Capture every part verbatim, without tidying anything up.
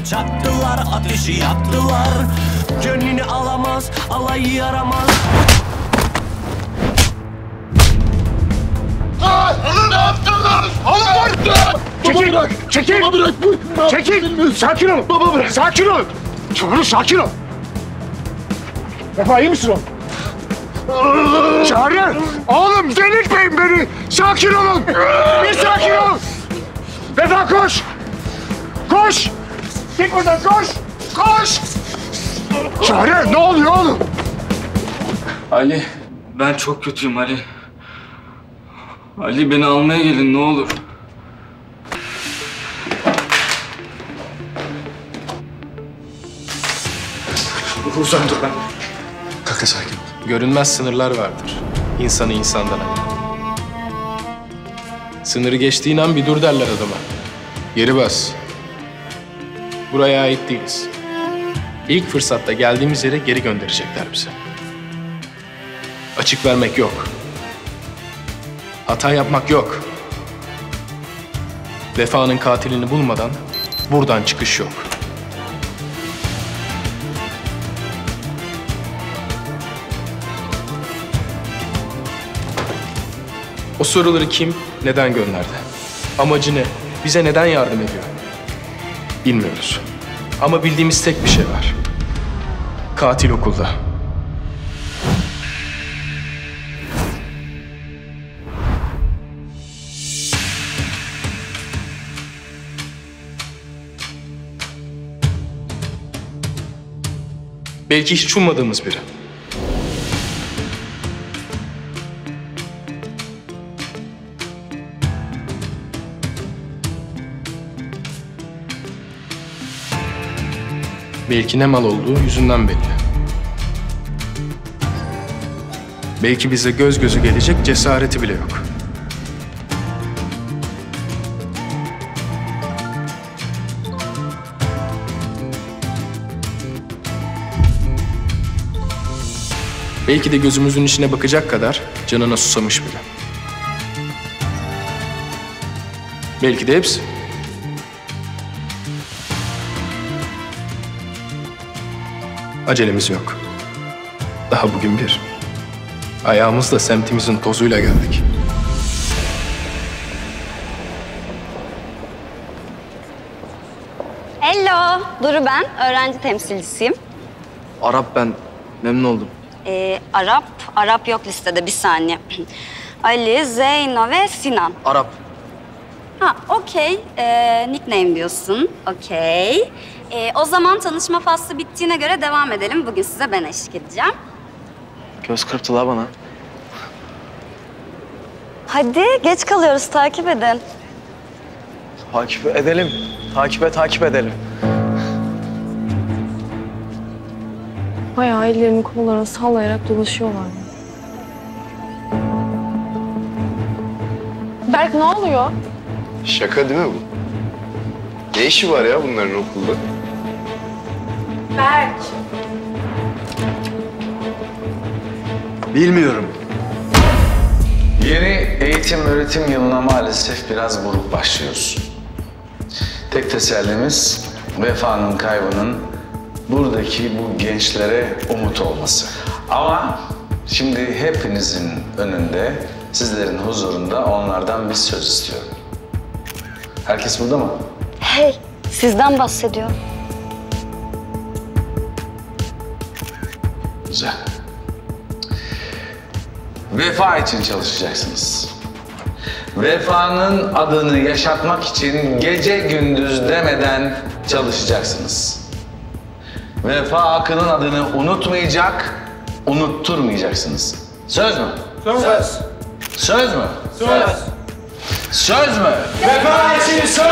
Bizi çaktılar, ateşi yaktılar. Gönlünü alamaz, alayı yaramaz. Ne yaptılar? Çekil! Baba bırak! Çekil! Baba bırak! Çekil! Sakin ol! Baba bırak! Sakin ol! Çağrı sakin ol! Vefa iyi misin oğlum? Çağrı! Oğlum delirtmeyin beni! Sakin olun! Bir sakin ol! Vefa koş! Koş! Git buradan koş! Koş! Çağrı ne oluyor oğlum? Ali, ben çok kötüyüm Ali. Ali beni almaya gelin ne olur. Uzan dur ben. Kaka sakin. Görünmez sınırlar vardır. İnsanı insandan ayıran. Sınırı geçtiğin an bir dur derler adama. Geri bas. Buraya ait değiliz. İlk fırsatta geldiğimiz yere geri gönderecekler bizi. Açık vermek yok. Hata yapmak yok. Vefa'nın katilini bulmadan buradan çıkış yok. O soruları kim, neden gönderdi? Amacı ne? Bize neden yardım ediyor? Bilmiyoruz. Ama bildiğimiz tek bir şey var. Katil okulda. Belki hiç ummadığımız biri. Belki ne mal olduğu yüzünden belli. Belki bize göz gözü gelecek cesareti bile yok. Belki de gözümüzün içine bakacak kadar canına susamış bile. Belki de hepsi. Acelemiz yok. Daha bugün bir. Ayağımızla semtimizin tozuyla geldik. Hello. Duru ben. Öğrenci temsilcisiyim. Arap ben. Memnun oldum. Ee, Arap. Arap yok listede. Bir saniye. Ali, Zeyno ve Sinan. Arap. Ha, okey. Ee, nickname diyorsun. Okey. Ee, o zaman tanışma faslı bittiğine göre devam edelim. Bugün size ben eşlik edeceğim. Göz kırptılar bana. Hadi geç kalıyoruz. Takip edin. Takip edelim. Takibe takip edelim. Bayağı ellerini kollarını sallayarak dolaşıyorlar. Berk ne oluyor? Şaka değil mi bu? Ne işi var ya bunların okulda? Berk. Bilmiyorum. Yeni eğitim öğretim yılına maalesef biraz buruk başlıyoruz. Tek tesellimiz Vefa'nın kaybının buradaki bu gençlere umut olması. Ama şimdi hepinizin önünde, sizlerin huzurunda onlardan bir söz istiyorum. Herkes burada mı? Hey, sizden bahsediyorum. Güzel. Vefa için çalışacaksınız. Vefa'nın adını yaşatmak için gece gündüz demeden çalışacaksınız. Vefa Akın'ın adını unutmayacak, unutturmayacaksınız. Söz mü? Söz. Söz, söz mü? Söz. Söz. Söz mü? Vefa için söz!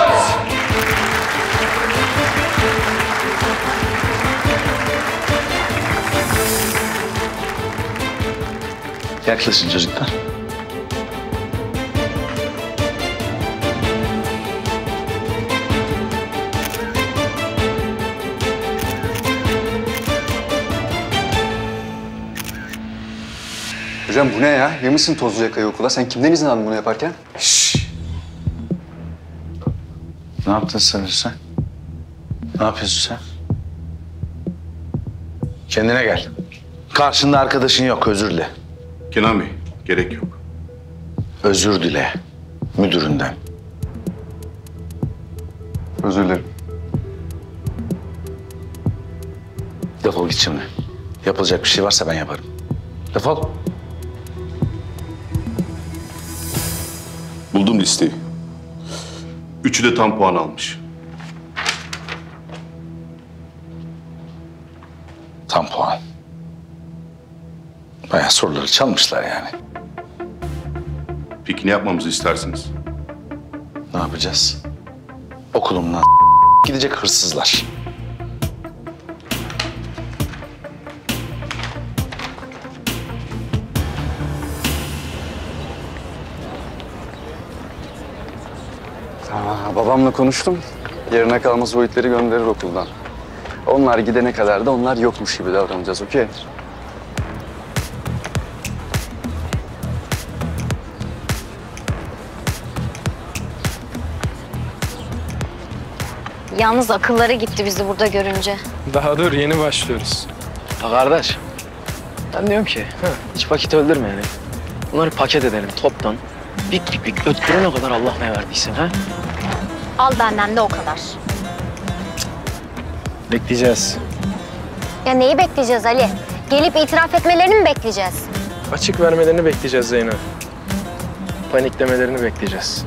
Yaklaşın çocuklar. Hocam bu ne ya? Yemişsin tozlu yakayı okula. Sen kimden izin aldın bunu yaparken? Şşş! Ne yaptın sanıyorsun sen? Ne yapıyorsun sen? Kendine gel. Karşında arkadaşın yok, özür dile. Kenan Bey, gerek yok. Özür dile müdüründen. Özür dilerim. Defol git şimdi. Yapılacak bir şey varsa ben yaparım. Defol. Buldum listeyi. Üçü de tam puan almış. Tam puan. Bayağı soruları çalmışlar yani. Peki ne yapmamızı istersiniz? Ne yapacağız? Okulumdan gidecek hırsızlar. Aa, babamla konuştum. Yarına kalmaz o itleri gönderir okuldan. Onlar gidene kadar da onlar yokmuş gibi davranacağız, okey? Yalnız akılları gitti bizi burada görünce. Daha dur, yeni başlıyoruz. Ya kardeş, ben diyorum ki ha, hiç vakit öldürmeyelim. Bunları paket edelim toptan. Bik bik bik öttüren o kadar Allah ne verdiyse ha? Al benden de o kadar. Bekleyeceğiz. Ya neyi bekleyeceğiz Ali? Gelip itiraf etmelerini mi bekleyeceğiz? Açık vermelerini bekleyeceğiz Zeynep. Paniklemelerini bekleyeceğiz.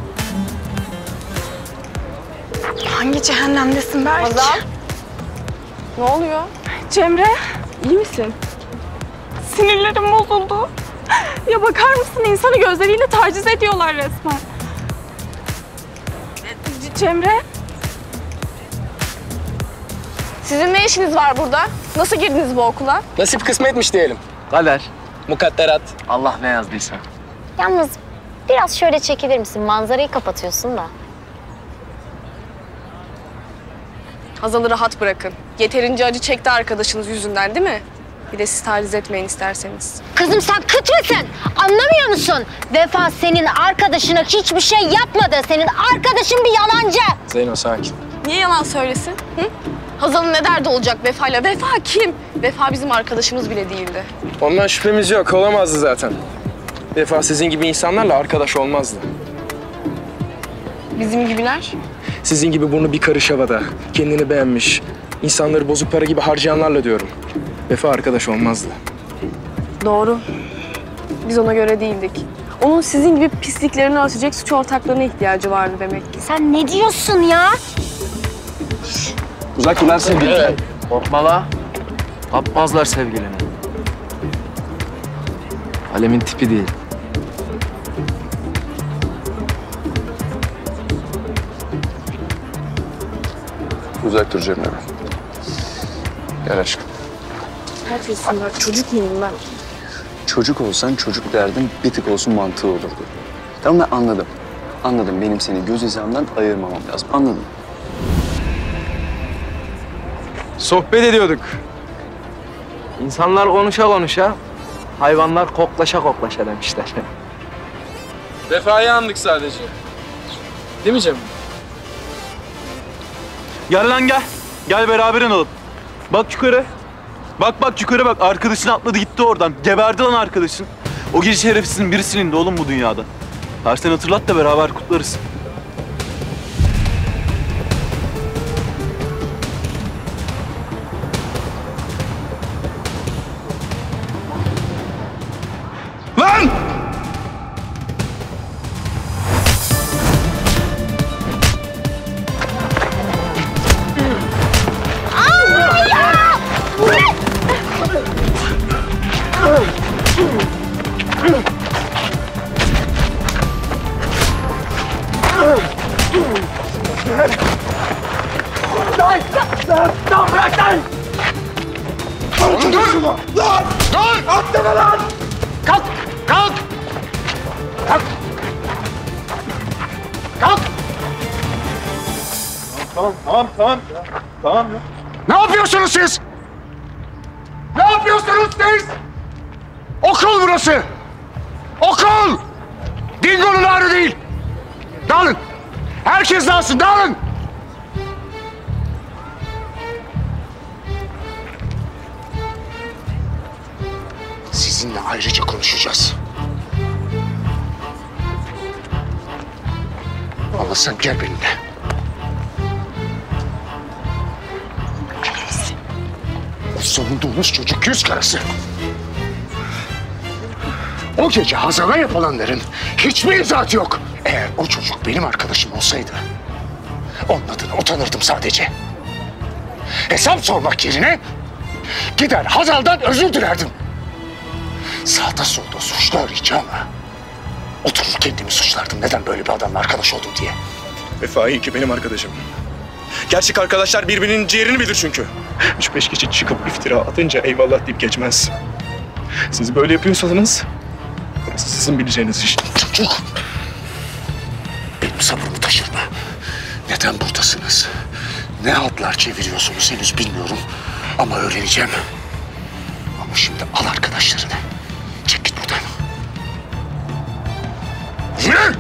Hangi cehennemdesin Berk? Azal. Ne oluyor? Cemre, iyi misin? Sinirlerim bozuldu. Ya bakar mısın? İnsanı gözleriyle taciz ediyorlar resmen. C Cemre? Sizin ne işiniz var burada? Nasıl girdiniz bu okula? Nasip kısmetmiş diyelim. Kader, mukadderat. Allah ne yazdıysa. Yalnız biraz şöyle çekilir misin? Manzarayı kapatıyorsun da. Hazal'ı rahat bırakın. Yeterince acı çekti arkadaşınız yüzünden değil mi? Bir de siz taciz etmeyin isterseniz. Kızım sen kıt mısın? Anlamıyor musun? Vefa senin arkadaşına hiçbir şey yapmadı. Senin arkadaşın bir yalancı. Zeyno sakin. Niye yalan söylesin? Hı? Hazal'ın ne derdi olacak Vefa'yla? Vefa kim? Vefa bizim arkadaşımız bile değildi. Ondan şüphemiz yok. Olamazdı zaten. Vefa sizin gibi insanlarla arkadaş olmazdı. Bizim gibiler? Sizin gibi burnu bir karış havada, kendini beğenmiş, insanları bozuk para gibi harcayanlarla diyorum. Vefa arkadaş olmazdı. Doğru. Biz ona göre değildik. Onun sizin gibi pisliklerini örtecek suç ortaklarına ihtiyacı vardı demek ki. Sen ne diyorsun ya? Uzak durlar sevgilini. Evet. Korkma la. Yapmazlar sevgilini. Alemin tipi değil. Uzak dur Cemre. Gel aşkım. Ne yapıyorsun lan? Çocuk muyum ben? Çocuk olsan çocuk derdin bir tık olsun mantığı olurdu. Tamam mı? Anladım. Anladım. Benim seni göz hizamdan ayırmamam lazım. Anladım. Sohbet ediyorduk. İnsanlar konuşa konuşa, hayvanlar koklaşa koklaşa demişler. Vefa'yı andık sadece. Değil mi Cemre? Gel lan gel. Gel beraberin oğlum. Bak yukarı. Bak bak yukarı bak. Arkadaşın atladı gitti oradan. Geberdi lan arkadaşın. O gece şerefsizin birisinin de oğlum bu dünyada. Tersten hatırlat da beraber kutlarız. Sizinle ayrıca konuşacağız. Ama sen gel benimle. Sonunda Ulus çocuk yüz karası. O gece Hazal'a yapılanların hiçbir izahatı yok. Eğer o çocuk benim arkadaşım olsaydı, onun adına utanırdım sadece. Hesap sormak yerine gider Hazal'dan özür dilerdim. Sağda solda suçlu arayacağıma oturur kendimi suçlardım neden böyle bir adamla arkadaş oldum diye. Vefa iyi ki benim arkadaşım. Gerçek arkadaşlar birbirinin ciğerini bilir çünkü. Üç beş kişi çıkıp iftira atınca eyvallah deyip geçmez. Siz böyle yapıyorsanız burası sizin bileceğiniz iş. Çocuk! Benim sabrımı taşırma. Neden buradasınız? Ne haltlar çeviriyorsunuz henüz bilmiyorum. Ama öğreneceğim. Ama şimdi al arkadaşlarını. Çek git buradan. Yürü!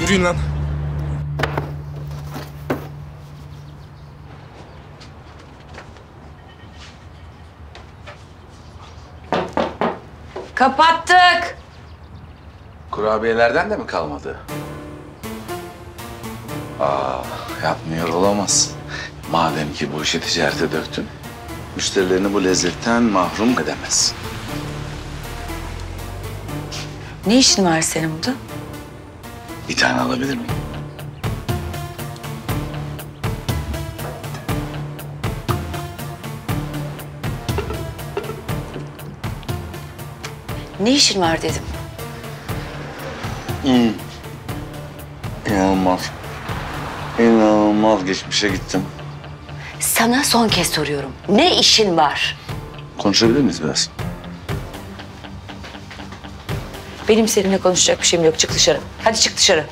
Yürüyün lan. Kapattık. Kurabiyelerden de mi kalmadı? Aa, yapmıyor olamaz. Madem ki bu işi ticarete döktün, müşterilerini bu lezzetten mahrum edemez. Ne işin var senin burada? Bir tane alabilir miyim? Ne işin var dedim. Hmm. İnanılmaz. İnanılmaz geçmişe gittim. Sana son kez soruyorum. Ne işin var? Konuşabilir miyiz biraz? Benim seninle konuşacak bir şeyim yok. Çık dışarı. Hadi çık dışarı.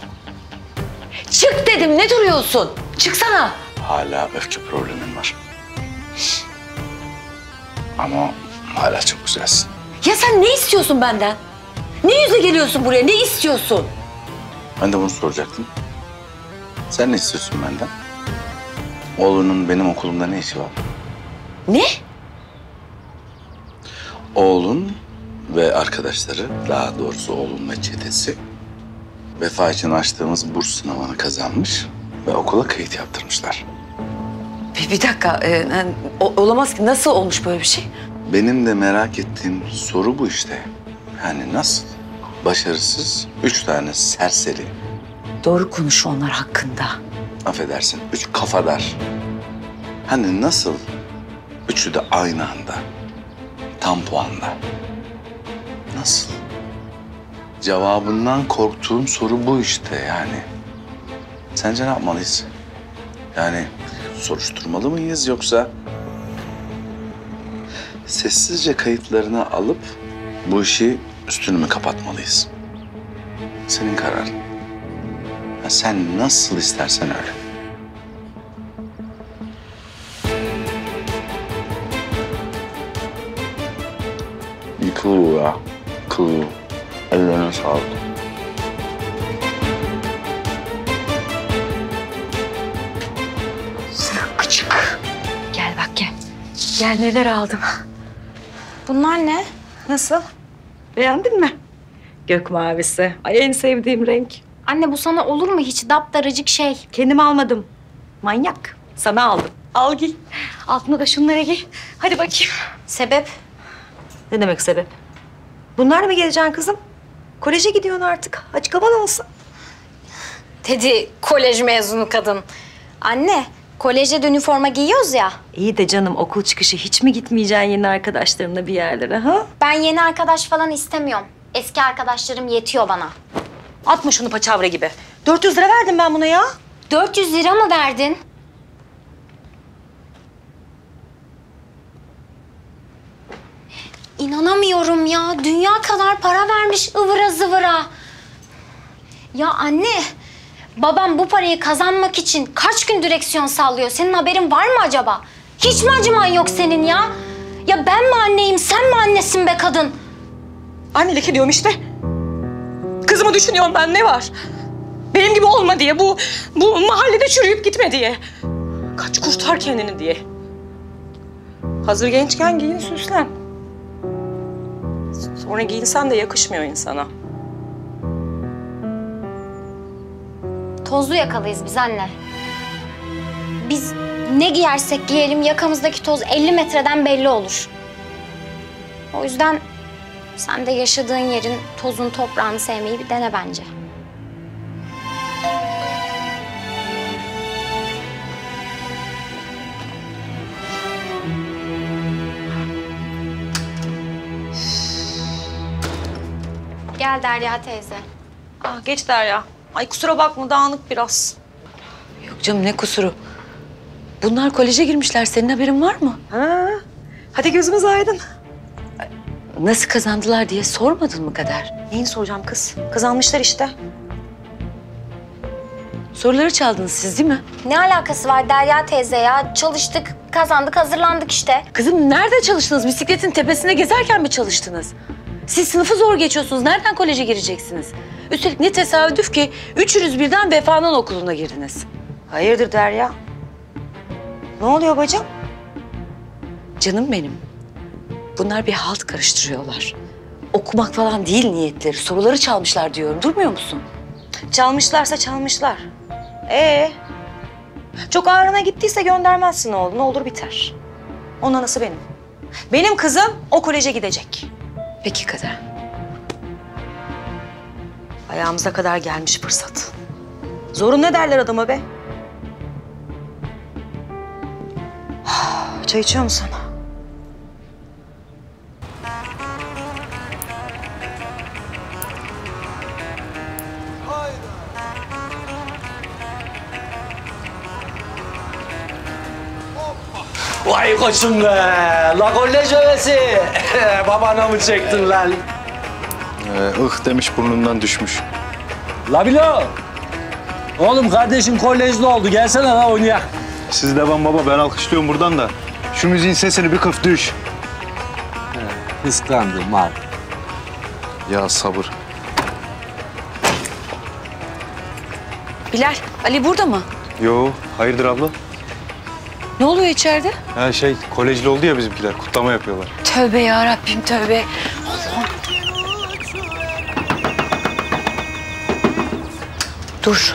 Çık dedim. Ne duruyorsun? Çıksana. Hala öfke problemim var. Ama hala çok güzelsin. Ya sen ne istiyorsun benden? Ne yüzle geliyorsun buraya? Ne istiyorsun? Ben de bunu soracaktım. Sen ne istiyorsun benden? Oğlunun benim okulumda ne işi var? Ne? Oğlun ve arkadaşları, daha doğrusu oğlun ve çetesi... Vefa için açtığımız burs sınavını kazanmış ve okula kayıt yaptırmışlar. Bir, bir dakika, e, o, olamaz ki. Nasıl olmuş böyle bir şey? Benim de merak ettiğim soru bu işte. Yani nasıl? Başarısız üç tane serseri. Doğru konuş onlar hakkında. Affedersin, üç kafadar. Hani nasıl? Üçü de aynı anda. Tam puanda. Nasıl? Cevabından korktuğum soru bu işte yani. Sence ne yapmalıyız? Yani soruşturmalı mıyız yoksa... Sessizce kayıtlarını alıp bu işi üstünü mü kapatmalıyız? Senin kararın. Ya sen nasıl istersen öyle. Yıkılıyor ya. Yıkılıyor. Ellerine sağlık. Sıkıcık. Gel bak gel. Gel neler aldım. Bunlar ne? Nasıl? Beğendin mi? Gök mavisi. Ay en sevdiğim renk. Anne bu sana olur mu hiç? Daptarıcık şey. Kendim almadım. Manyak. Sana aldım. Al giy. Altına da şunları giy. Hadi bakayım. Sebep? Ne demek sebep? Bunlarla mı geleceksin kızım? Koleje gidiyorsun artık. Açık havan olsun. Dedi kolej mezunu kadın. Anne. Kolejde üniforma giyiyoruz ya. İyi de canım okul çıkışı hiç mi gitmeyeceksin yeni arkadaşlarımla bir yerlere ha? Ben yeni arkadaş falan istemiyorum. Eski arkadaşlarım yetiyor bana. Atma şunu paçavra gibi. dört yüz lira verdim ben buna ya. dört yüz lira mı verdin? İnanamıyorum ya. Dünya kadar para vermiş ıvıra zıvıra. Ya anne... Babam bu parayı kazanmak için kaç gün direksiyon sallıyor? Senin haberin var mı acaba? Hiç mi acıman yok senin ya? Ya ben mi anneyim, sen mi annesin be kadın? Annelik ediyorum işte. Kızımı düşünüyorum ben, ne var? Benim gibi olma diye, bu bu mahallede çürüyüp gitme diye. Kaç kurtar kendini diye. Hazır gençken giyin, süslen. Onu giyinsen de yakışmıyor insana. Tozlu yakalıyız biz anne. Biz ne giyersek giyelim yakamızdaki toz elli metreden belli olur. O yüzden sen de yaşadığın yerin tozun toprağını sevmeyi bir dene bence. Gel Derya teyze. Ah, geç Derya. Ay kusura bakma, dağınık biraz. Yok canım, ne kusuru? Bunlar koleje girmişler, senin haberin var mı? Ha, hadi gözümüz aydın. Nasıl kazandılar diye sormadın mı Kader? Neyini soracağım kız? Kazanmışlar işte. Soruları çaldınız siz değil mi? Ne alakası var Derya teyze ya? Çalıştık, kazandık, hazırlandık işte. Kızım nerede çalıştınız? Bisikletin tepesine gezerken mi çalıştınız? Siz sınıfı zor geçiyorsunuz. Nereden koleje gireceksiniz? Üstelik ne tesadüf ki üçünüz birden Vefa'nın okuluna girdiniz. Hayırdır Derya? Ne oluyor bacım? Canım benim. Bunlar bir halt karıştırıyorlar. Okumak falan değil niyetleri. Soruları çalmışlar diyorum. Durmuyor musun? Çalmışlarsa çalmışlar. Ee? Çok ağrına gittiyse göndermezsin oğlum. Ne olur biter. Onun anası benim. Benim kızım o koleje gidecek. Peki Kader. Ayağımıza kadar gelmiş fırsat. Zorun ne derler adama be? Çay içiyor musun? Vay koçum be! La kolej övesi! Babana mı çektin lan? Ee, ıh demiş, burnundan düşmüş. La Bilo! Oğlum kardeşin kolejli oldu, gelsene la oynayak. Siz devam baba, ben alkışlıyorum buradan da. Şu müziğin sesini bir kıf düş. Kıskandım mal. Ya sabır. Bilal, Ali burada mı? Yo, hayırdır abla? Ne oluyor içeride? Ha şey, kolejli oldu ya bizimkiler, kutlama yapıyorlar. Tövbe ya Rabbim, tövbe. Allah'ım. Dur.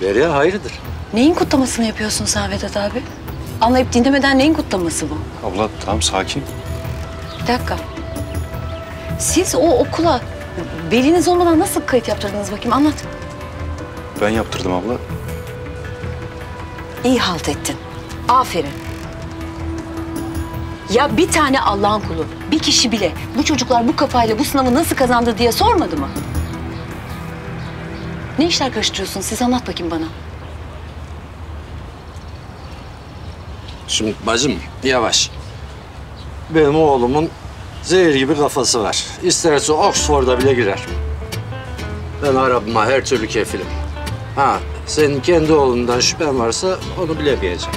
Derya hayırdır? Neyin kutlamasını yapıyorsun sen Vedat abi? Anlayıp dinlemeden neyin kutlaması bu? Abla tamam, sakin. Bir dakika. Siz o okula beliniz olmadan nasıl kayıt yaptırdınız bakayım, anlat. Ben yaptırdım abla. İyi halt ettin. Aferin. Ya bir tane Allah'ın kulu, bir kişi bile bu çocuklar bu kafayla bu sınavı nasıl kazandı diye sormadı mı? Ne işler karıştırıyorsun? Siz anlat bakayım bana. Şimdi bacım yavaş. Benim oğlumun zehir gibi kafası var. İsterse Oxford'a bile girer. Ben arabama her türlü kefilim. Ha. Senin kendi oğlundan şüphen varsa onu bilemeyeceğim.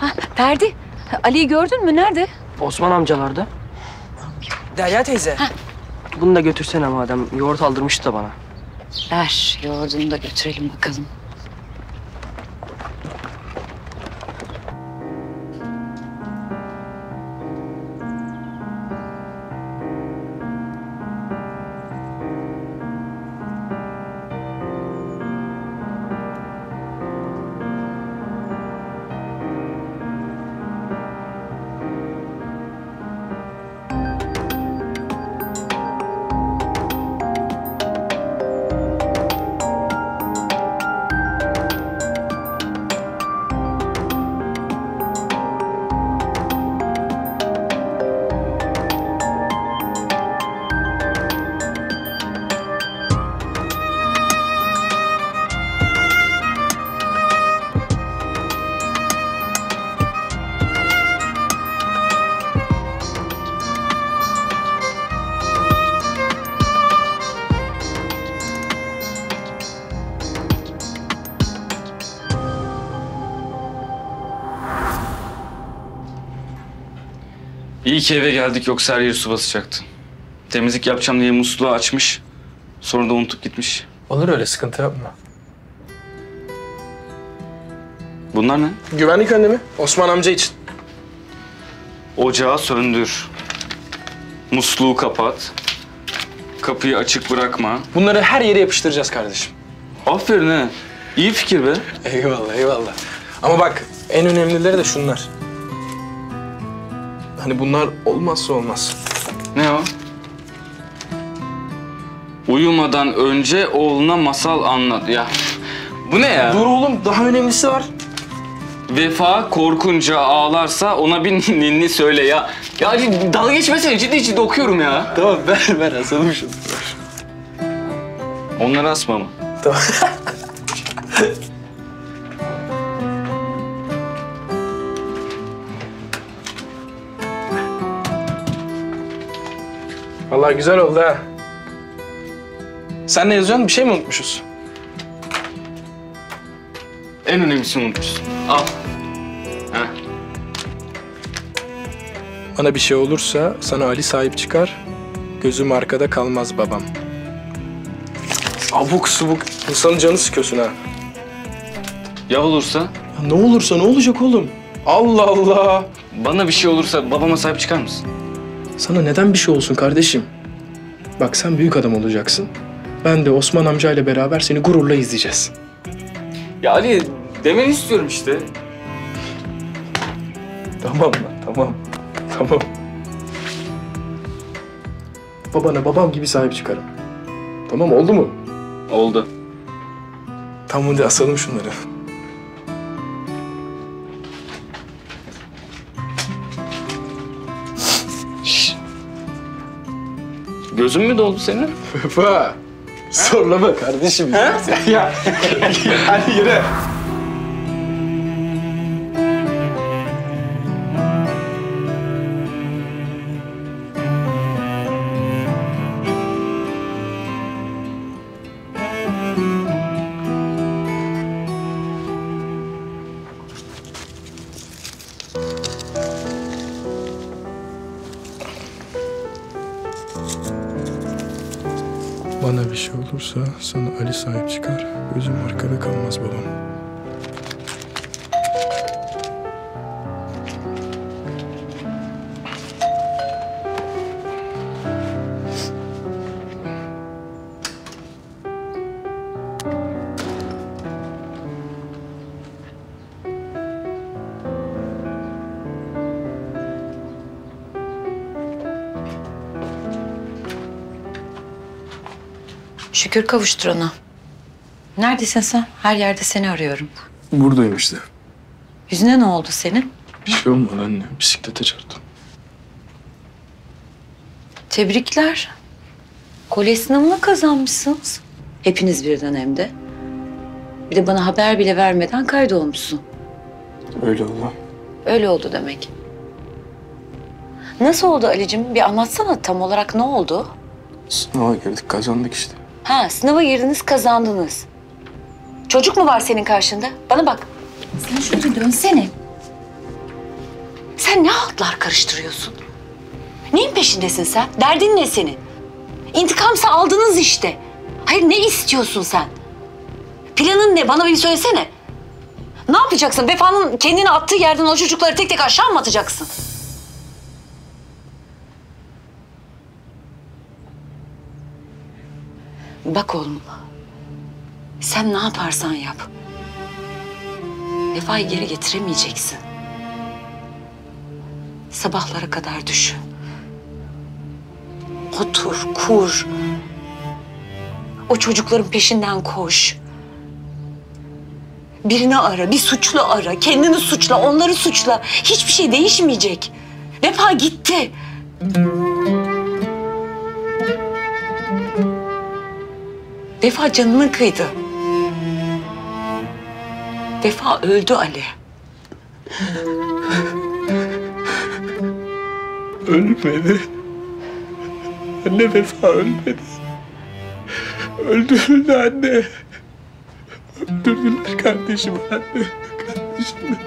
Ha, Ferdi, Ali'yi gördün mü? Nerede? Osman amcalarda. Derya teyze. Ha. Bunu da götürsene madem. Yoğurt aldırmıştı da bana. Ver, yoğurdunu da götürelim bakalım. İyi ki eve geldik, yoksa her yeri su basacaktı. Temizlik yapacağım diye musluğu açmış, sonra da unutup gitmiş. Olur öyle, sıkıntı yapma. Bunlar ne? Güvenlik önlemi. Osman amca için. Ocağı söndür. Musluğu kapat. Kapıyı açık bırakma. Bunları her yere yapıştıracağız kardeşim. Aferin he. İyi fikir be. Eyvallah, eyvallah. Ama bak, en önemlileri de şunlar. Hani bunlar olmazsa olmaz. Ne o? Uyumadan önce oğluna masal anlat. Ya bu ne ya? Dur oğlum, daha önemlisi var. Vefa korkunca ağlarsa ona bir ninni söyle ya. Ya dalga geçmesene, ciddi ciddi okuyorum ya. Tamam, ver ver asalım şunu. Onları asma mı? Tamam. Vallahi güzel oldu ha. Sen ne yazıyorsun? Bir şey mi unutmuşuz? En önemlisini unutmuşsun. Al. Heh. Bana bir şey olursa sana Ali sahip çıkar. Gözüm arkada kalmaz babam. Abuk subuk. İnsanın canı sıkıyorsun ha. Ya olursa? Ya ne olursa ne olacak oğlum? Allah Allah. Bana bir şey olursa babama sahip çıkar mısın? Sana neden bir şey olsun kardeşim? Bak sen büyük adam olacaksın. Ben de Osman amcayla beraber seni gururla izleyeceğiz. Ya Ali, demeni istiyorum işte. Tamam lan, tamam. Tamam. Babana babam gibi sahip çıkarım. Tamam, oldu mu? Oldu. Tamam, hadi asalım şunları. Gözün mü doldu senin? Vefa. Zorlama kardeşim. Ha? Ya. Hadi yürü. Bana bir şey olursa sana Ali sahip çıkar, gözüm arkada kalmaz babam. Şükür kavuştur ona. Neredesin sen? Her yerde seni arıyorum. Buradayım işte. Yüzüne ne oldu senin? Bir şey olmadı anne. Bisiklete çarptım. Tebrikler. Kolye sınavını kazanmışsınız. Hepiniz birden hem de. Bir de bana haber bile vermeden kaydolmuşsun. Öyle oldu. Öyle oldu demek. Nasıl oldu Ali'cim? Bir anlatsana, tam olarak ne oldu? Sınava girdik, kazandık işte. Ha, sınava girdiniz, kazandınız. Çocuk mu var senin karşında? Bana bak. Sen şöyle dönsene. Sen ne haltlar karıştırıyorsun? Neyin peşindesin sen? Derdin ne senin? İntikamsa aldınız işte. Hayır, ne istiyorsun sen? Planın ne? Bana bir söylesene. Ne yapacaksın? Vefa'nın kendini attığı yerden o çocukları tek tek aşağı mı atacaksın? Bak oğlum, sen ne yaparsan yap, Vefa'yı geri getiremeyeceksin. Sabahlara kadar düşün. Otur, kur. O çocukların peşinden koş. Birini ara, bir suçlu ara. Kendini suçla, onları suçla. Hiçbir şey değişmeyecek. Vefa gitti. Vefa canını kıydı. Vefa öldü Ali. Ölmedi. Anne, Vefa ölmedi. Öldürüldü anne. Öldürdüler kardeşim anne. Kardeşim.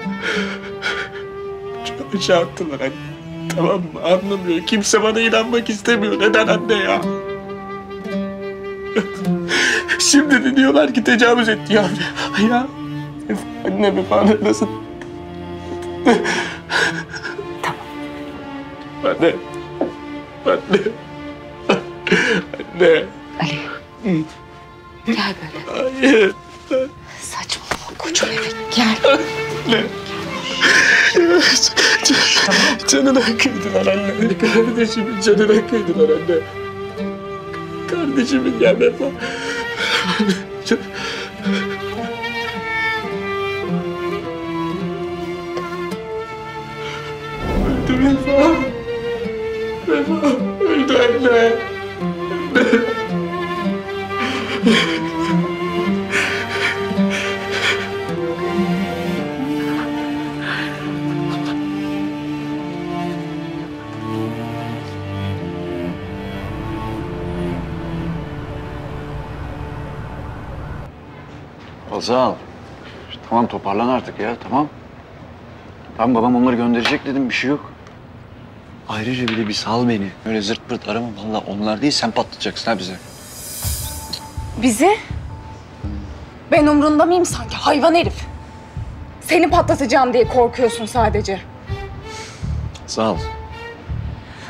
Çok çarptılar anne. Tamam mı? Anlamıyor. Kimse bana inanmak istemiyor. Neden anne ya? Şimdi de diyorlar ki tecavüz etti ya. Ya annemi bana nasıl... Tamam. Anne. Anne. Anne. Ali. Hı. Gel böyle. Hayır. Saçmalama kocaman eve gel. Anne. Canına kıydılar anne. Kardeşimin canına kıydılar anne. Kardeşimin ya Vefa. Öldü Vefa. Vefa öldü anne. Azal, tamam toparlan artık ya, tamam. Tamam babam onları gönderecek dedim, bir şey yok. Ayrıca bir de bir sal beni. Böyle zırt pırt arama, vallahi onlar değil sen patlatacaksın ha bize. Bizi? Ben umrunda mıyım sanki hayvan herif? Seni patlatacağım diye korkuyorsun sadece. Azal.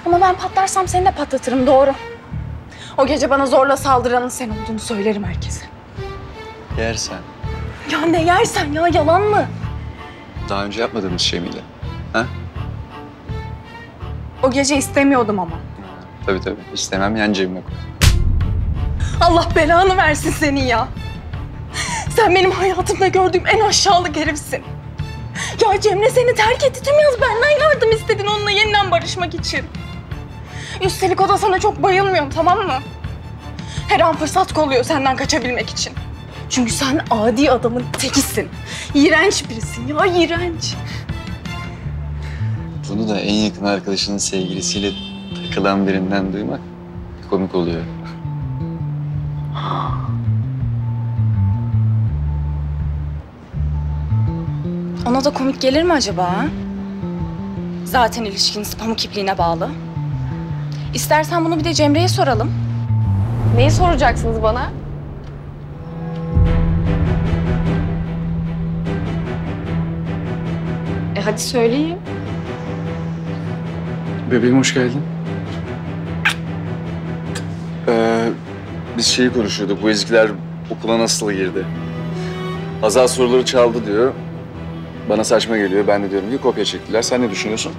Ama ben patlarsam seni de patlatırım, doğru. O gece bana zorla saldıranın sen olduğunu söylerim herkese. Yersen. Ya ne yersen ya? Yalan mı? Daha önce yapmadığımız şey miydi? Ha? O gece istemiyordum ama. Tabii tabii. İstemem yan cebime koy. Allah belanı versin senin ya. Sen benim hayatımda gördüğüm en aşağılık herifsin. Ya Cemre seni terk etti tüm yaz. Benden yardım istedin onunla yeniden barışmak için. Üstelik o da sana çok bayılmıyor, tamam mı? Her an fırsat kolluyor senden kaçabilmek için. Çünkü sen adi adamın tekisin. İğrenç birisin ya, iğrenç. Bunu da en yakın arkadaşının sevgilisiyle takılan birinden duymak komik oluyor. Ona da komik gelir mi acaba? Zaten ilişkiniz pamuk ipliğine bağlı. İstersen bunu bir de Cemre'ye soralım. Neyi soracaksınız bana? E hadi söyleyeyim. Bebeğim hoş geldin. Ee, biz şeyi konuşuyorduk, bu ezikler okula nasıl girdi? Azal soruları çaldı diyor. Bana saçma geliyor, ben de diyorum ki kopya çektiler. Sen ne düşünüyorsun?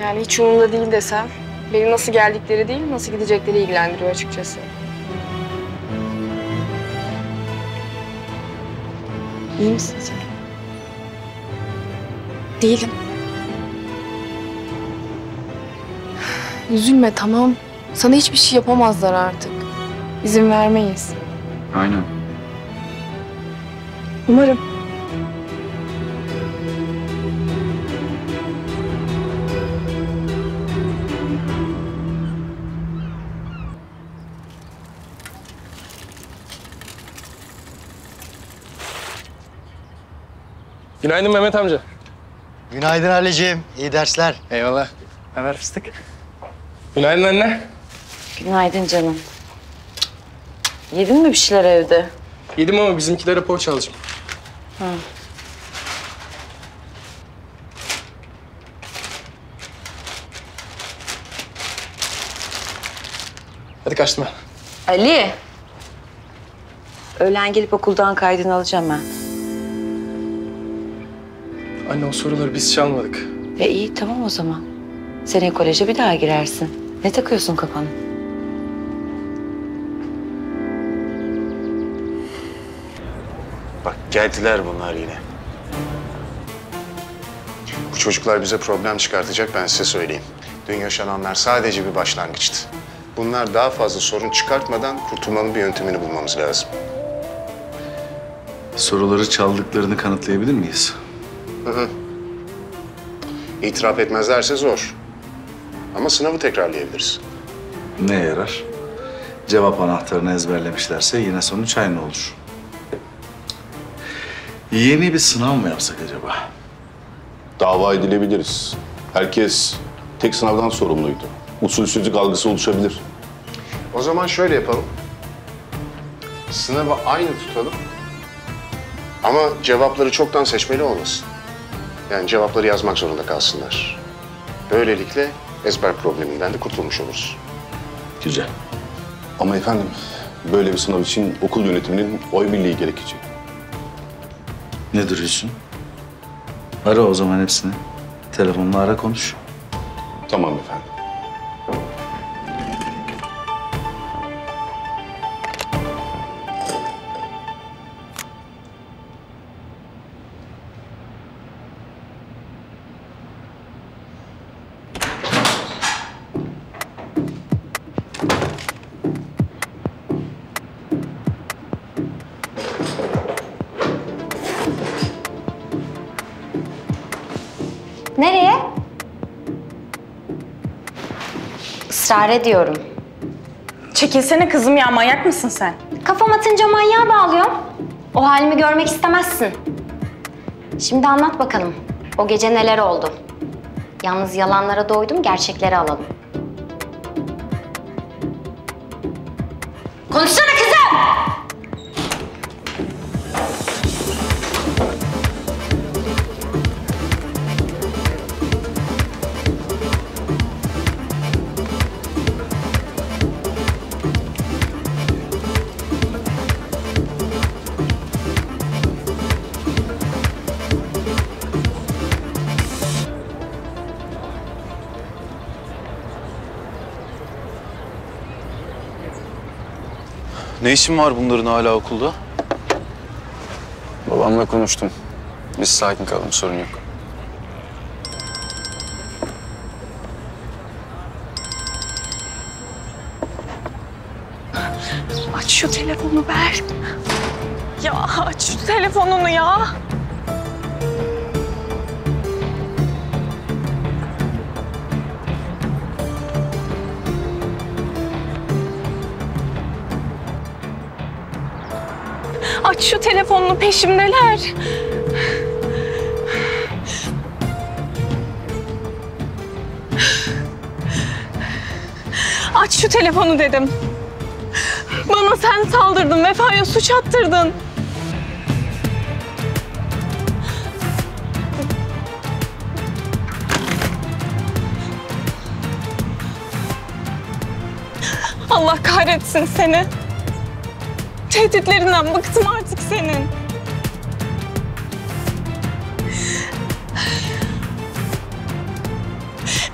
Yani hiç umurumda değil desem. Beni nasıl geldikleri değil, nasıl gidecekleri ilgilendiriyor açıkçası. İyi misin sen? Değilim. Üzülme, tamam. Sana hiçbir şey yapamazlar artık. İzin vermeyiz. Aynen. Umarım. Günaydın Mehmet amca. Günaydın Ali'ciğim. İyi dersler. Eyvallah. Ne haber fıstık? Günaydın anne. Günaydın canım. Yedin mi bir şeyler evde? Yedim ama bizimkilere poğaça alacağım. Ha. Hadi kaçtım ben. Ali. Öğlen gelip okuldan kaydını alacağım ben. Anne o soruları biz çalmadık. E iyi tamam o zaman. Seneye koleje bir daha girersin. Ne takıyorsun kafanı? Bak geldiler bunlar yine. Bu çocuklar bize problem çıkartacak ben size söyleyeyim. Dün yaşananlar sadece bir başlangıçtı. Bunlar daha fazla sorun çıkartmadan kurtulmanın bir yöntemini bulmamız lazım. Soruları çaldıklarını kanıtlayabilir miyiz? Hı hı. İtiraf etmezlerse zor. Ama sınavı tekrarlayabiliriz. Ne yarar? Cevap anahtarını ezberlemişlerse yine sonuç aynı olur. Yeni bir sınav mı yapsak acaba? Dava edilebiliriz. Herkes tek sınavdan sorumluydu. Usulsüzlük algısı oluşabilir. O zaman şöyle yapalım. sınavı aynı tutalım ama cevapları çoktan seçmeli olmasın. Yani cevapları yazmak zorunda kalsınlar. Böylelikle ezber probleminden de kurtulmuş oluruz. Güzel. Ama efendim, böyle bir sınav için okul yönetiminin oy birliği gerekecek. Ne duruyorsun? Ara o zaman hepsini. Telefonla ara, konuş. Tamam efendim. Nereye? Israr ediyorum. Çekilsene kızım ya, manyak mısın sen? Kafam atınca manyağa bağlıyorum. O halimi görmek istemezsin. Şimdi anlat bakalım, o gece neler oldu? Yalnız yalanlara doydum, gerçekleri alalım. Konuşsana kızım! Ne işin var bunların hala okulda? Babamla konuştum. Biz sakin kalın, sorun yok. Aç şu telefonu Berk. Ya aç şu telefonunu ya. Aç şu telefonunu, peşimdeler. Aç şu telefonu dedim. Bana sen saldırdın, Vefa'ya suç attırdın. Allah kahretsin seni. Tehditlerinden bıktım artık senin.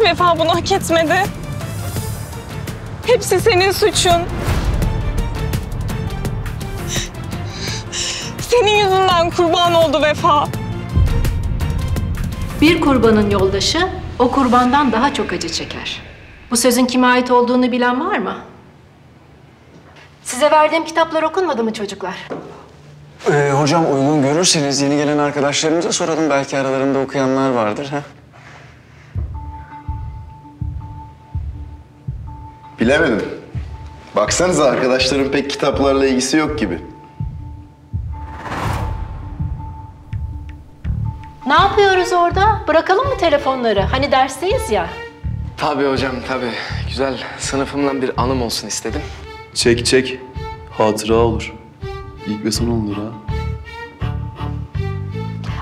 Vefa bunu hak etmedi. Hepsi senin suçun. Senin yüzünden kurban oldu Vefa. Bir kurbanın yoldaşı o kurbandan daha çok acı çeker. Bu sözün kime ait olduğunu bilen var mı? Size verdiğim kitaplar okunmadı mı çocuklar? Ee, hocam uygun görürseniz yeni gelen arkadaşlarımıza soralım. Belki aralarında okuyanlar vardır. Ha? Bilemedim. Baksanıza, arkadaşların pek kitaplarla ilgisi yok gibi. Ne yapıyoruz orada? Bırakalım mı telefonları? Hani dersteyiz ya. Tabii hocam, tabii. Güzel, sınıfımdan bir anım olsun istedim. Çek çek, hatıra olur. İlk ve son olur ha.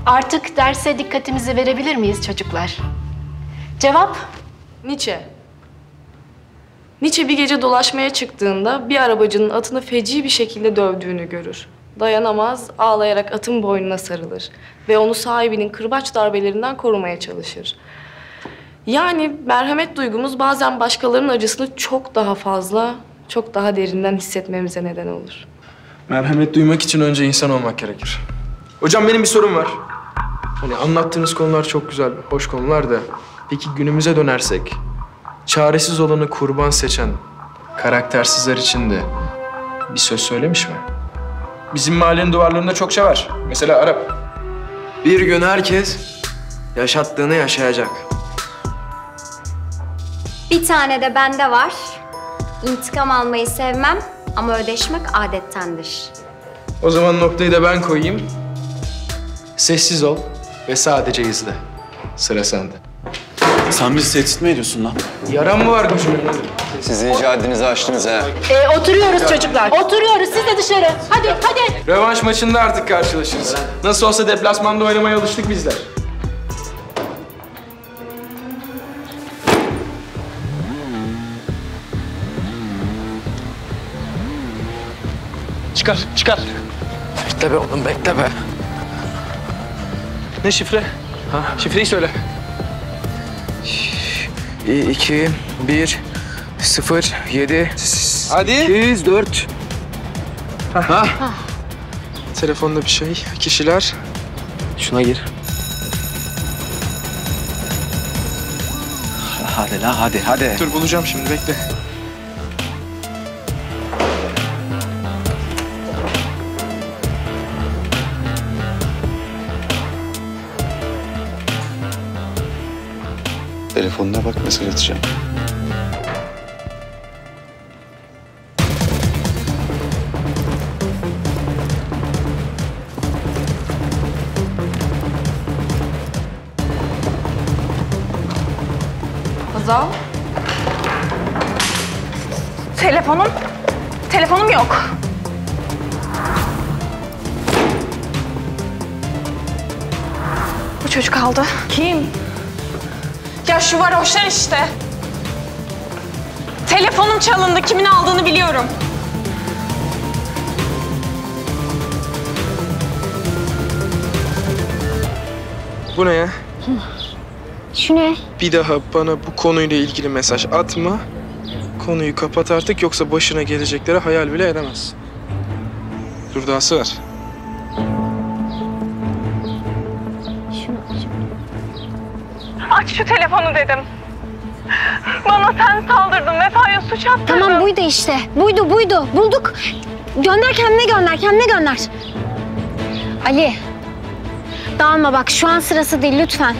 Artık derse dikkatimizi verebilir miyiz çocuklar? Cevap? Nietzsche. Nietzsche bir gece dolaşmaya çıktığında bir arabacının atını feci bir şekilde dövdüğünü görür. Dayanamaz, ağlayarak atın boynuna sarılır ve onu sahibinin kırbaç darbelerinden korumaya çalışır. Yani merhamet duygumuz bazen başkalarının acısını çok daha fazla, çok daha derinden hissetmemize neden olur. Merhamet duymak için önce insan olmak gerekir. Hocam benim bir sorum var. Hani anlattığınız konular çok güzel, hoş konular da... Peki günümüze dönersek, çaresiz olanı kurban seçen karaktersizler için de bir söz söylemiş mi? Bizim mahallenin duvarlarında çokça var. Mesela Arap. Bir gün herkes yaşattığını yaşayacak. Bir tane de bende var. İntikam almayı sevmem ama ödeşmek adettendir. O zaman noktayı da ben koyayım. Sessiz ol ve sadece izle. Sıra sende. Sen bizi tehdit mi ediyorsun lan? Yaran mı var gücümün? Siz iyice haddinizi aştınız ha. Ee, oturuyoruz ya. Çocuklar. Oturuyoruz. Siz de dışarı. Hadi, hadi. Rövanş maçında artık karşılaşırız. Nasıl olsa deplasmanda oynamaya alıştık bizler. Çıkar, çıkar. Bekle be oğlum, bekle be. Ne şifre? Ha? Şifreyi söyle. iki, bir, sıfır, yedi, hadi. iki yüz dört. Ha. Ha. Ha. Telefonda bir şey, kişiler. Şuna gir. Hadi la, hadi, hadi. Dur, bulacağım şimdi, bekle. Telefonuna bak, mesaj atacağım. Azal. Telefonum, telefonum yok. Bu çocuk aldı. Kim? Ya şu varoşlar işte. Telefonum çalındı. Kimin aldığını biliyorum. Bu ne ya? Şu ne? Bir daha bana bu konuyla ilgili mesaj atma. Konuyu kapat artık, yoksa başına gelecekleri hayal bile edemezsin. Durdası var. Aç şu telefonu dedim. Bana sen saldırdın, Vefa'ya suç attırdın. Tamam, buydu işte. Buydu, buydu. Bulduk. Gönder, kendine gönder, kendine gönder. Ali, dağılma bak. Şu an sırası değil, lütfen.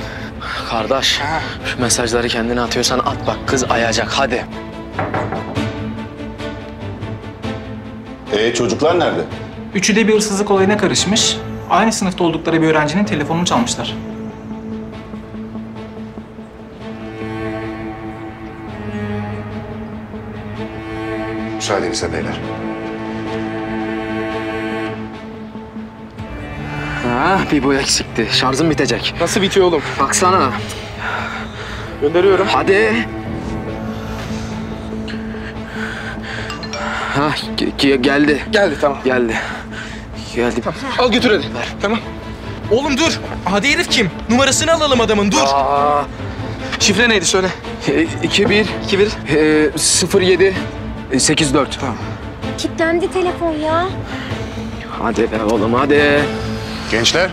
Kardeş, ha. Şu mesajları kendine atıyorsan at bak. Kız ayacak, hadi. Ee, çocuklar nerede? Üçü de bir hırsızlık olayına karışmış. Aynı sınıfta oldukları bir öğrencinin telefonunu çalmışlar. Müsaadenizle beyler. Ha, bir bu eksikti. Şarjım bitecek. Nasıl bitiyor oğlum? Baksana. Gönderiyorum. Hadi. Ha, geldi. Geldi, tamam. Geldi. Geldi. Tamam. Al götür hadi. Ver. Tamam. Oğlum dur. Adi herif kim? Numarasını alalım adamın. Dur. Aa. Şifre neydi söyle? iki bir iki bir sıfır yedi sekiz dört. Tamam. Kilitlendi telefon ya. Hadi be oğlum, hadi. Gençler.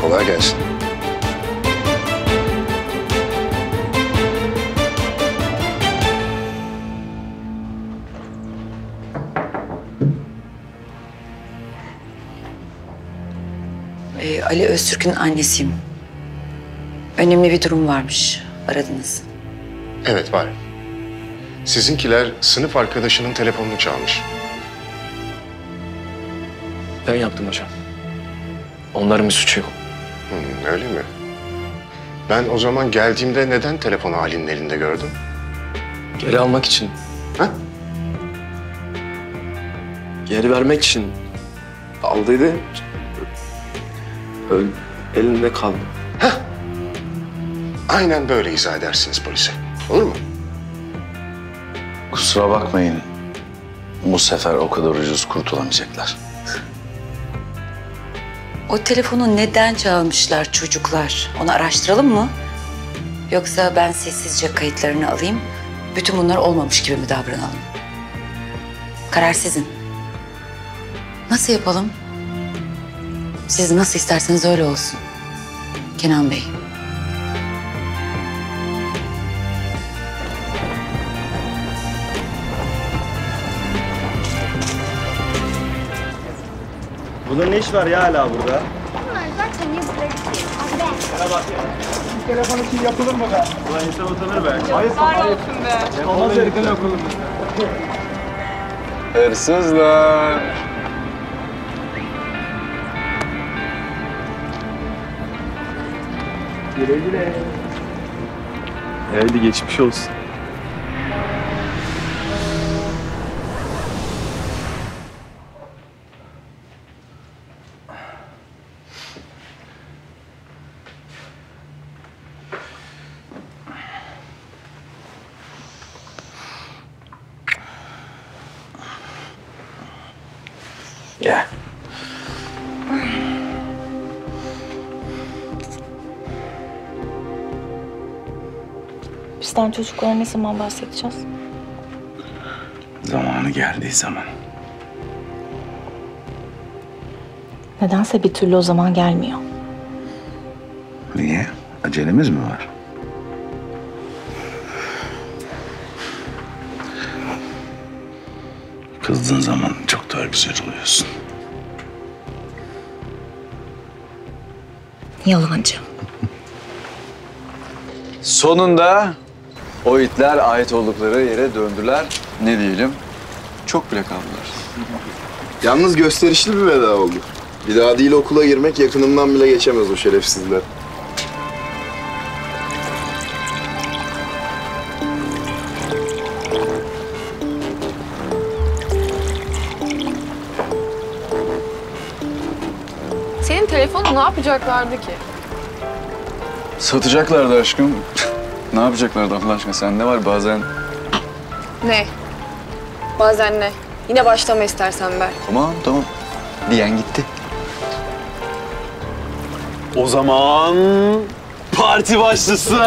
Kolay gelsin. Ali Öztürk'ün annesiyim. Önemli bir durum varmış. Aradınız. Evet var. Sizinkiler sınıf arkadaşının telefonunu çalmış. Ben yaptım hocam. Onların bir suçu yok. Hmm, öyle mi? Ben o zaman geldiğimde neden telefonu Ali'nin elinde gördüm? Geri almak için. Ha? Geri vermek için. Aldıydı. Öl, elinde kaldı. Heh. Aynen böyle izah edersiniz polise. Olur mu? Kusura bakmayın. Bu sefer o kadar ucuz kurtulamayacaklar. O telefonu neden çalmışlar çocuklar? Onu araştıralım mı? Yoksa ben sessizce kayıtlarını alayım, bütün bunlar olmamış gibi mi davranalım? Karar sizin. Nasıl yapalım? Siz nasıl isterseniz öyle olsun Kenan Bey. Bunun ne iş var ya hala burada? Bunlar zaten niye buraya gidiyor? Merhaba. Merhaba. Bir telefon için yapılır mı be? Ulan insan utanır be. Yazıklar olsun be. Olmaz herifin okulun be. Hırsızlar. Güle güle. Haydi geçmiş olsun. Yeah. Bizden çocuklara ne zaman bahsedeceğiz? Zamanı geldiği zaman. Nedense bir türlü o zaman gelmiyor. Niye? Acelemiz mi var? Kızdığın zaman çok daha güzel oluyorsun. Yalancı. Sonunda o itler ait oldukları yere döndüler. Ne diyelim? Çok bile kaldılar. Yalnız gösterişli bir veda oldu. Bir daha değil okula girmek, yakınımdan bile geçemez o şerefsizler. Senin telefonu ne yapacaklardı ki? Satacaklardı aşkım. Ne yapacaklardı Allah aşkına? Sen ne var bazen? Ne? Bazen ne? Yine başlama istersen Berk. Tamam tamam. Diyen gitti. O zaman parti başlasın.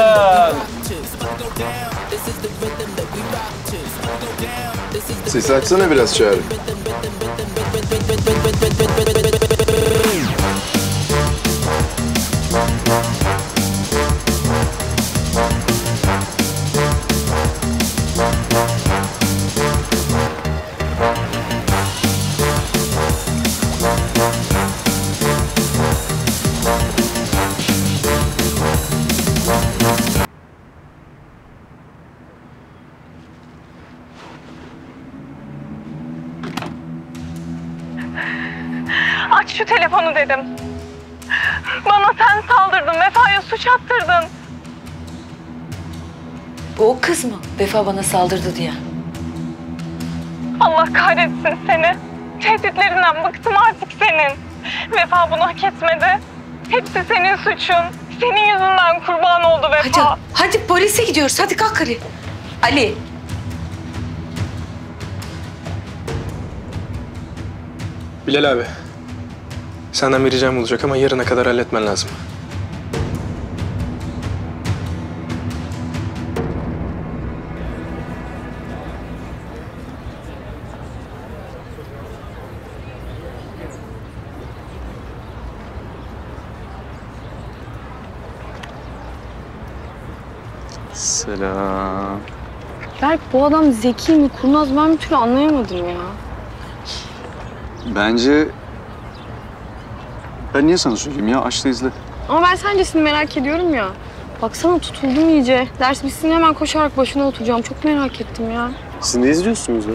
Ses açsana biraz Çağrı. Aç şu telefonu dedim. Bana sen saldırdın, Vefa'ya suç attırdın. Bu o kız mı? Vefa bana saldırdı diye. Allah kahretsin seni. Tehditlerinden bıktım artık senin. Vefa bunu hak etmedi. Hepsi senin suçun. Senin yüzünden kurban oldu Vefa. Hadi, hadi polise gidiyoruz. Hadi kalk Ali. Ali. Bilal abi. Senden bir ricam olacak ama yarına kadar halletmen lazım. Selam. Berk, bu adam zeki mi, kurnaz, ben bir türlü anlayamadım ya. Bence... Ben niye sana söyleyeyim ya? Aç da izle. Ama ben sencesini merak ediyorum ya. Baksana tutuldum iyice. Ders bitsin hemen koşarak başına oturacağım. Çok merak ettim ya. Siz ne izliyorsunuz ya?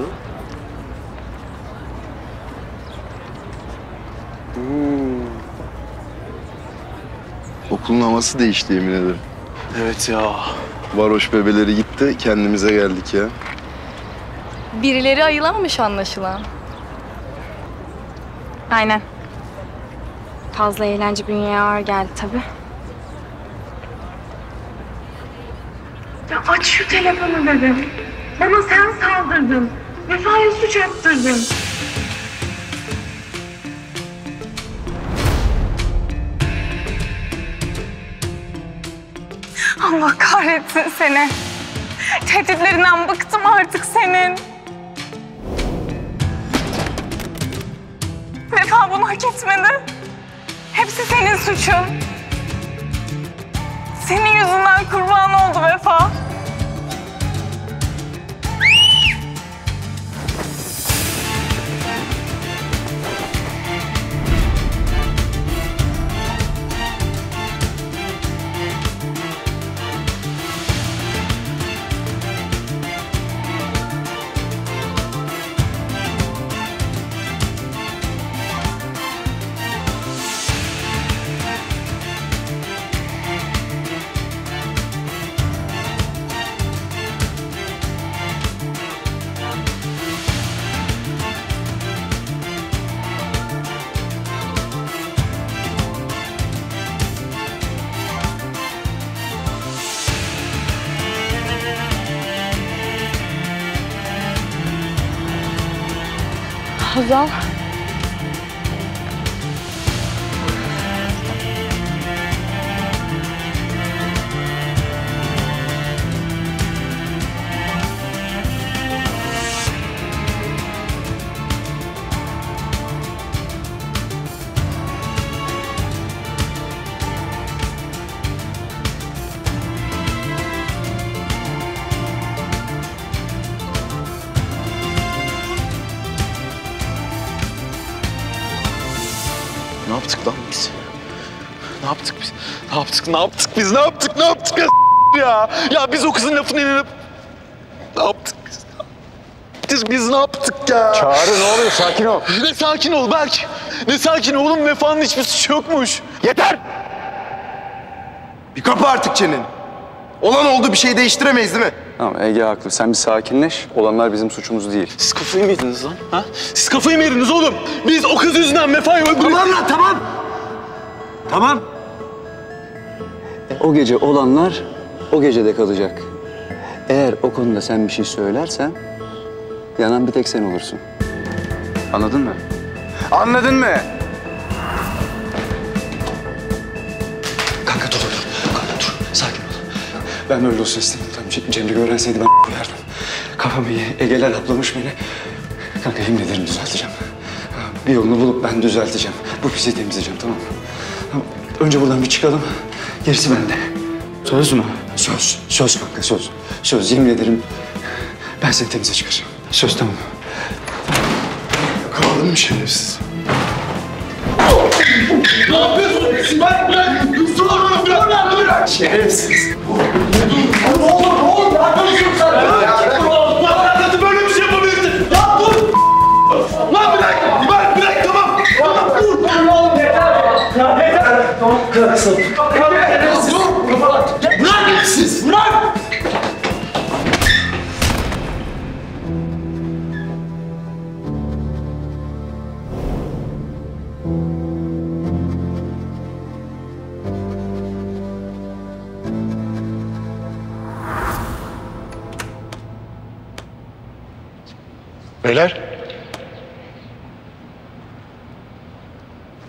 Hmm. Okulun havası değişti yemin ederim. Evet ya. Varoş bebeleri gitti, kendimize geldik ya. Birileri ayılanmış anlaşılan. Aynen. Fazla eğlence bünyeye ağır geldi tabii. Ya aç şu telefonu dedim. Bana sen saldırdın. Vefa'ya suç attırdın. Allah kahretsin seni. Tehditlerinden bıktım artık senin. Vefa bunu hak etmedi. Hepsi senin suçun. Senin yüzünden kurban oldu Vefa. Hazal. Ne yaptık lan biz? Ne yaptık biz? Ne yaptık? Ne yaptık biz? Ne yaptık? Ne yaptık ya? Ya biz o kızın lafını inanıp... Ne yaptık biz? Biz, biz ne yaptık ya? Çağrı ne oluyor? Sakin ol. Ne sakin ol Berk? Ne sakin oğlum? Vefa'nın hiçbir suçu yokmuş. Yeter! Bir kapı artık çeneni. Olan oldu, bir şey değiştiremeyiz değil mi? Tamam Ege haklı. Sen bir sakinleş. Olanlar bizim suçumuz değil. Siz kafayı mı yediniz lan? Ha? Siz kafayı mı yediniz oğlum? Biz o kız yüzünden Mefa'yı öldürdük. Tamam lan tamam. Tamam. E, o gece olanlar o gecede kalacak. Eğer o konuda sen bir şey söylersen yanan bir tek sen olursun. Anladın mı? Anladın mı? Kanka dur. Kanka dur. Sakin ol. Ben öyle olsun istedim. Cemre öğrenseydi ben koyardım. Kafamı Ege'ler aplamış beni. Kanka yemin ederim düzelteceğim. Bir yolunu bulup ben düzelteceğim. Bu pisi temizleyeceğim, tamam mı? Önce buradan bir çıkalım. Gerisi bende. Söz mü? Söz. Söz kanka söz. Söz yemin ederim. Ben seni temize çıkaracağım. Söz, tamam mı? Yakaladın mı şerefsiz? Ne yapıyorsun? Bırak bırak. Yusuf'u bırak lan bırak. Şerefsiz. Ne oldu? Ne oldu? Ne yapıyorsun sen? Ne böyle bir şey yapabilirsin? Ya dur! Lan bırak! Bırak, bırak tamam! Tamam dur! Oğlum yeter ya! Yeter! Tamam kıraksın. Dur! Bırak! Bırak siz! Bırak! Beyler.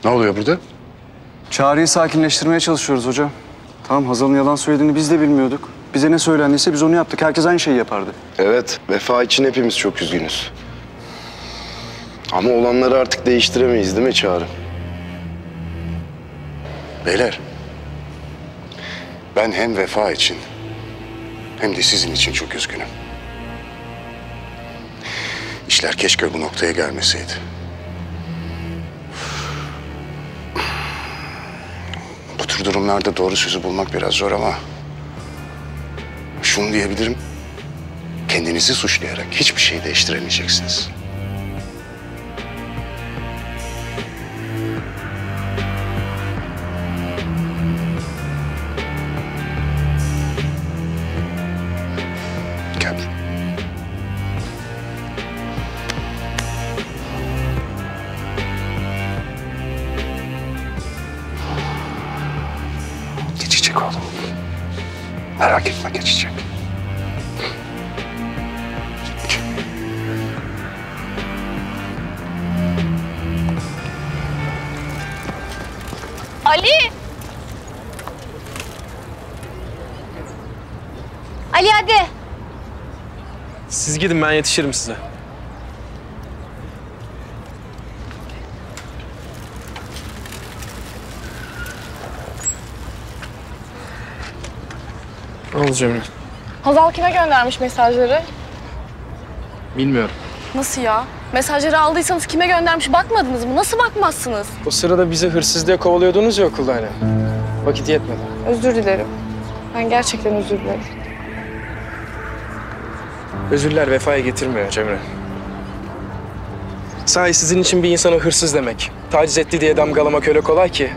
Ne oluyor burada? Çağrı'yı sakinleştirmeye çalışıyoruz hocam. Tamam, Hazal'ın yalan söylediğini biz de bilmiyorduk. Bize ne söylendiyse biz onu yaptık. Herkes aynı şeyi yapardı. Evet, Vefa için hepimiz çok üzgünüz. Ama olanları artık değiştiremeyiz değil mi Çağrı? Beyler. Ben hem Vefa için hem de sizin için çok üzgünüm. İşler keşke bu noktaya gelmeseydi. Bu tür durumlarda doğru sözü bulmak biraz zor ama... şunu diyebilirim, kendinizi suçlayarak hiçbir şey değiştiremeyeceksiniz. Oğlum. Merak etme, geçecek. Ali! Ali hadi! Siz gidin, ben yetişirim size. Ne oldu Cemre? Hazal kime göndermiş mesajları? Bilmiyorum. Nasıl ya? Mesajları aldıysanız kime göndermiş bakmadınız mı? Nasıl bakmazsınız? O sırada bizi hırsız diye kovalıyordunuz ya okulda hani. Vakit yetmedi. Özür dilerim. Ben gerçekten özür dilerim. Özürler vefaya getirmiyor Cemre. Sahi sizin için bir insana hırsız demek, taciz etti diye damgalamak öyle kolay ki.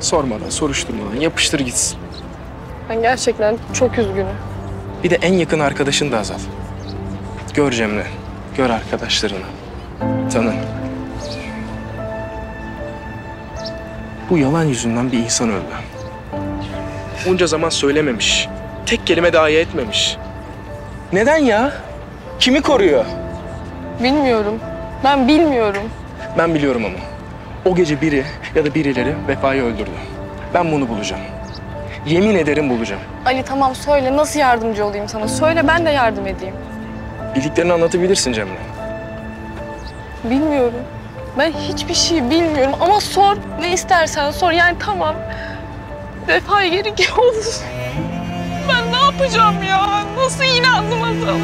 Sormadan, soruşturmadan yapıştır gitsin. Ben gerçekten çok üzgünüm. Bir de en yakın arkadaşın da Hazal. Gör Cemre, gör arkadaşlarını. Tanın. Bu yalan yüzünden bir insan öldü. Onca zaman söylememiş. Tek kelime dahi etmemiş. Neden ya? Kimi koruyor? Bilmiyorum. Ben bilmiyorum. Ben biliyorum ama. O gece biri ya da birileri Vefa'yı öldürdü. Ben bunu bulacağım. Yemin ederim bulacağım. Ali tamam söyle, nasıl yardımcı olayım sana? Söyle, ben de yardım edeyim. Bildiklerini anlatabilirsin Cemre. Bilmiyorum. Ben hiçbir şey bilmiyorum ama sor, ne istersen sor. Yani tamam. Vefa'ya geri gel olur. Ben ne yapacağım ya? Nasıl inandım sana?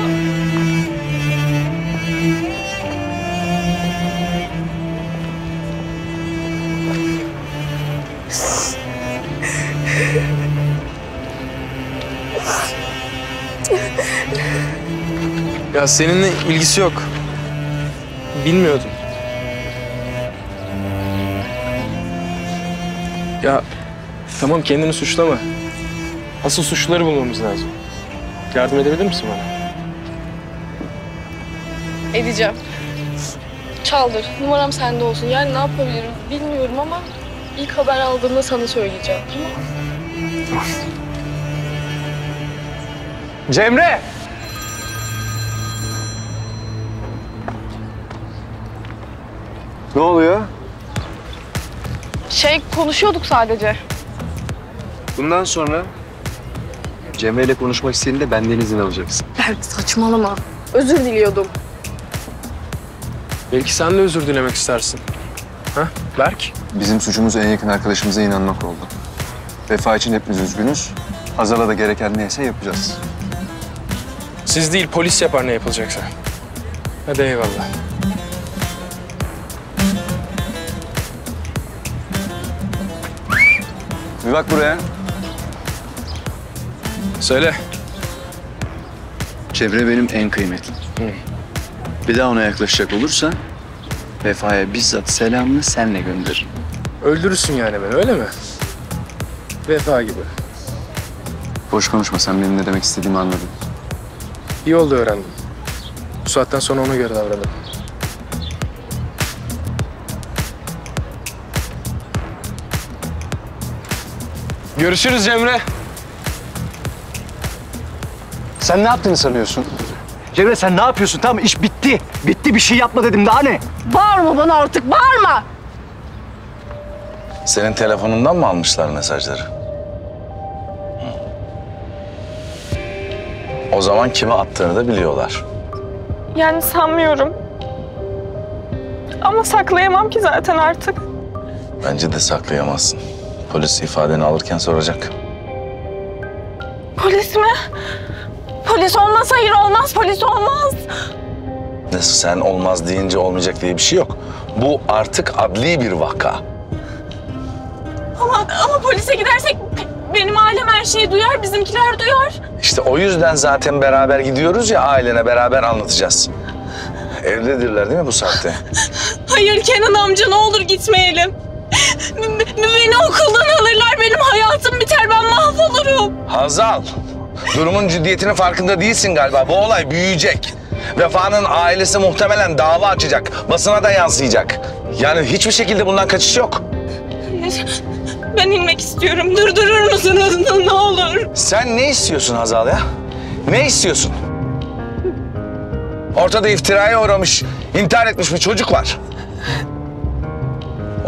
Ya seninle ilgisi yok. Bilmiyordum. Ya tamam, kendini suçlama. Asıl suçluları bulmamız lazım. Yardım edebilir misin bana? Edeceğim. Çaldır. Numaram sende olsun. Yani ne yapabilirim bilmiyorum ama ilk haber aldığımda sana söyleyeceğim. Tamam mı? Tamam. Cemre! Ne oluyor? Şey, konuşuyorduk sadece. Bundan sonra Cemre ile konuşmak istediğinde benden izin alacaksın. Berk saçmalama. Özür diliyordum. Belki sen de özür dilemek istersin. Ha Berk? Bizim suçumuz en yakın arkadaşımıza inanmak oldu. Vefa için hepimiz üzgünüz. Hazal'a da gereken neyse yapacağız. Siz değil, polis yapar ne yapılacaksa. Hadi eyvallah. Bir bak buraya. Söyle. Çevre benim en kıymetli. Hı. Bir daha ona yaklaşacak olursa Vefa'ya bizzat selamını senle gönderirim. Öldürürsün yani beni, öyle mi? Vefa gibi. Boş konuşma, sen benim ne demek istediğimi anladın. İyi oldu, öğrendim. Bu saatten sonra ona göre davranalım. Görüşürüz Cemre. Sen ne yaptığını sanıyorsun? Cemre sen ne yapıyorsun? Tamam, iş bitti. Bitti, bir şey yapma dedim, daha ne? Bağırma bana artık, bağırma! Senin telefonundan mı almışlar mesajları? Hı. O zaman kime attığını da biliyorlar. Yani sanmıyorum. Ama saklayamam ki zaten artık. Bence de saklayamazsın. Polis ifadeni alırken soracak. Polis mi? Polis olmaz, hayır olmaz, polis olmaz. Nasıl sen olmaz deyince olmayacak diye bir şey yok. Bu artık adli bir vaka. Ama, ama polise gidersek benim ailem her şeyi duyar, bizimkiler duyar. İşte o yüzden zaten beraber gidiyoruz ya, ailene beraber anlatacağız. Evdedirler değil mi bu saatte? Hayır Kenan amca, ne olur gitmeyelim. Beni okuldan alırlar, benim hayatım biter, ben mahvolurum. Hazal, durumun ciddiyetinin farkında değilsin galiba. Bu olay büyüyecek. Vefa'nın ailesi muhtemelen dava açacak, basına da yansıyacak. Yani hiçbir şekilde bundan kaçış yok. Ben inmek istiyorum, durdurur musunuz ne olur? Sen ne istiyorsun Hazal ya? Ne istiyorsun? Ortada iftiraya uğramış, intihar etmiş bir çocuk var.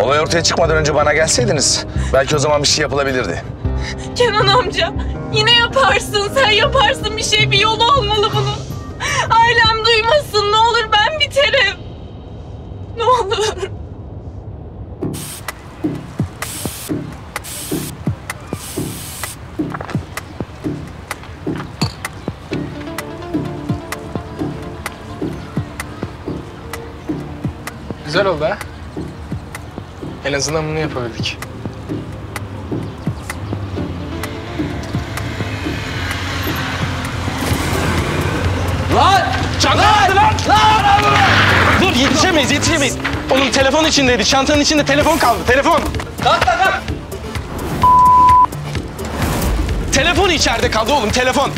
Olay ortaya çıkmadan önce bana gelseydiniz, belki o zaman bir şey yapılabilirdi. Kenan amca, yine yaparsın, sen yaparsın bir şey, bir yolu olmalı bunun. Ailem duymasın, ne olur ben biterim. Ne olur. Güzel oldu ha? En azından bunu yapabildik. Lan! Çantanı attı lan! Lan! Lan! Dur, yetişemeyiz, yetişemeyiz. Oğlum telefon içindeydi, çantanın içinde telefon kaldı, telefon. Kalk lan kalk! Telefon içeride kaldı oğlum, telefon.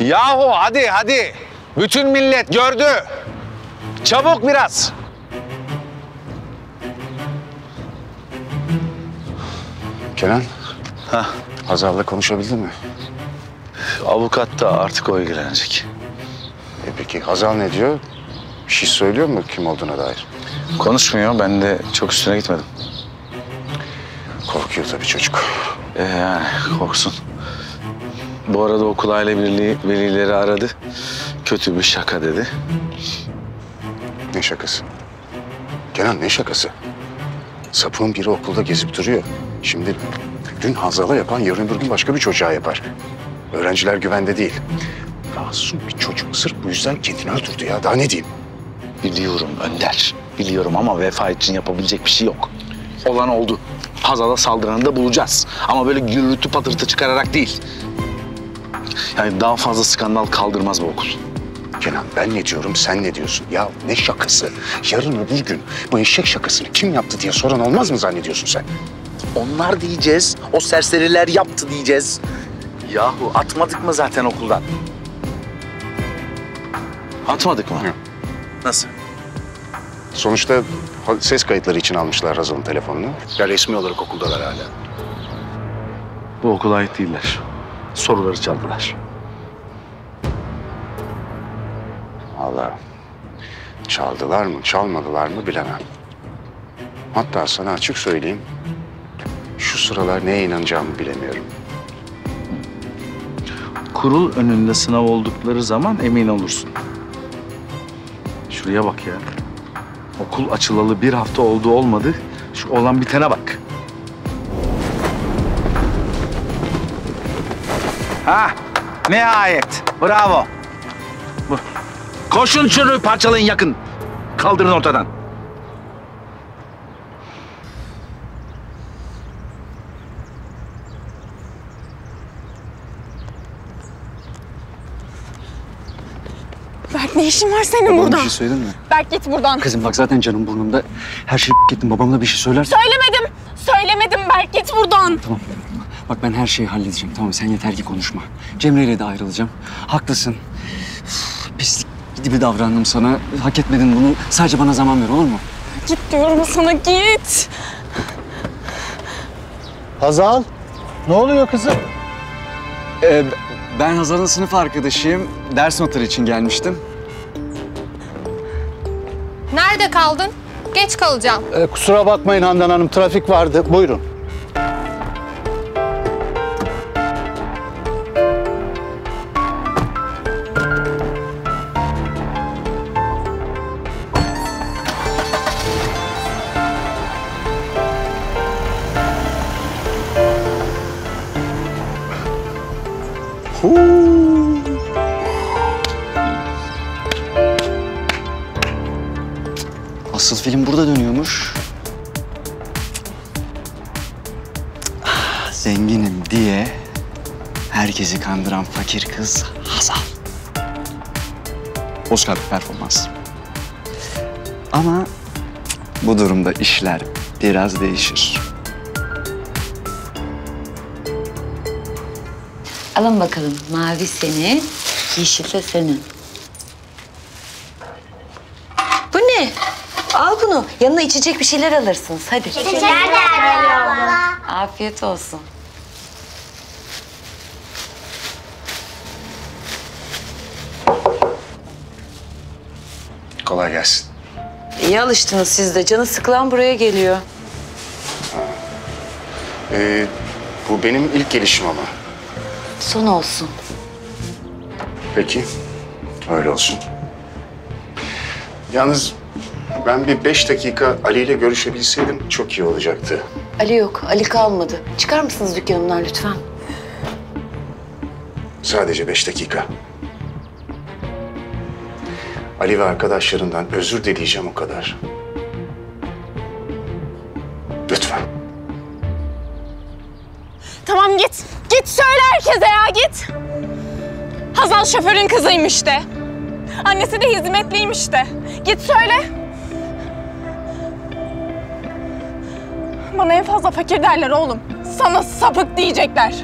Yahu hadi hadi. Bütün millet gördü. Çabuk biraz. Kenan, Hah. Hazar'la konuşabildin mi? Avukat da artık o ilgilenecek. E peki Hazar ne diyor? Bir şey söylüyor mu kim olduğuna dair? Konuşmuyor. Ben de çok üstüne gitmedim. Korkuyor tabii çocuk. Ee, yani korksun. Bu arada okul aile birliği velileri aradı. Kötü bir şaka dedi. Ne şakası? Kenan ne şakası? Sapığın biri okulda gezip duruyor. Şimdi dün Hazal'a yapan yarın öbür gün başka bir çocuğa yapar. Öğrenciler güvende değil. Masum bir çocuk sırf bu yüzden kendini öldürdü ya. Daha ne diyeyim? Biliyorum Önder. Biliyorum ama vefa için yapabilecek bir şey yok. Olan oldu. Hazal'a saldıranı da bulacağız. Ama böyle gürültü patırtı çıkararak değil. Yani daha fazla skandal kaldırmaz bu okul. Kenan ben ne diyorum sen ne diyorsun? Ya ne şakası? Yarın öbür gün bu eşek şakasını kim yaptı diye soran olmaz mı zannediyorsun sen? Onlar diyeceğiz. O serseriler yaptı diyeceğiz. Yahu atmadık mı zaten okuldan? Atmadık mı? Hı. Nasıl? Sonuçta ses kayıtları için almışlar Hazal'ın telefonunu. Ya resmi olarak okuldalar hala. Bu okula ait değiller. Soruları çaldılar. Vallahi çaldılar mı, çalmadılar mı bilemem. Hatta sana açık söyleyeyim, şu sıralar neye inanacağımı bilemiyorum. Kurul önünde sınav oldukları zaman emin olursun. Şuraya bak ya. Okul açılalı bir hafta oldu olmadı. Şu olan bitene bak. Ha, nihayet. Bravo. Bu. Koşun şunu parçalayın yakın. Kaldırın ortadan. Berk ne işin var senin Babam burada? Bir şey söyledin mi? Berk git buradan. Kızım bak zaten canım burnumda. Her şeyi gittim. Babamla bir şey söylersin. Söylemedim. Söylemedim Berk git buradan. Tamam. Bak ben her şeyi halledeceğim tamam sen yeter ki konuşma. Cemre'yle de ayrılacağım. Haklısın. Üf, pislik gibi davrandım sana. Hak etmedin bunu. Sadece bana zaman ver olur mu? Git diyorum sana git. Hazal. Ne oluyor kızım? Ee, ben Hazal'ın sınıf arkadaşıyım. Ders notları için gelmiştim. Nerede kaldın? Geç kalacağım. Ee, kusura bakmayın Handan Hanım. Trafik vardı. Buyurun. Asıl film burada dönüyormuş. Ah, zenginim diye herkesi kandıran fakir kız Hazal. Oscar bir performans. Ama bu durumda işler biraz değişir. Alın bakalım. Mavi seni, yeşil de senin. Bu ne? Al bunu. Yanına içecek bir şeyler alırsınız. Hadi. İçecekler abla. Afiyet olsun. Kolay gelsin. İyi alıştınız siz de. Canı sıkılan buraya geliyor. Ee, bu benim ilk gelişim ama. Son olsun. Peki, öyle olsun. Yalnız ben bir beş dakika Ali ile görüşebilseydim çok iyi olacaktı. Ali yok, Ali kalmadı. Çıkar mısınız dükkanımdan lütfen? Sadece beş dakika. Ali ve arkadaşlarından özür dileyeceğim o kadar. Lütfen. Tamam git. Git söyle herkese ya git. Hazal şoförün kızıymış de. Annesi de hizmetliymiş de. Git söyle. Bana en fazla fakir derler oğlum. Sana sapık diyecekler.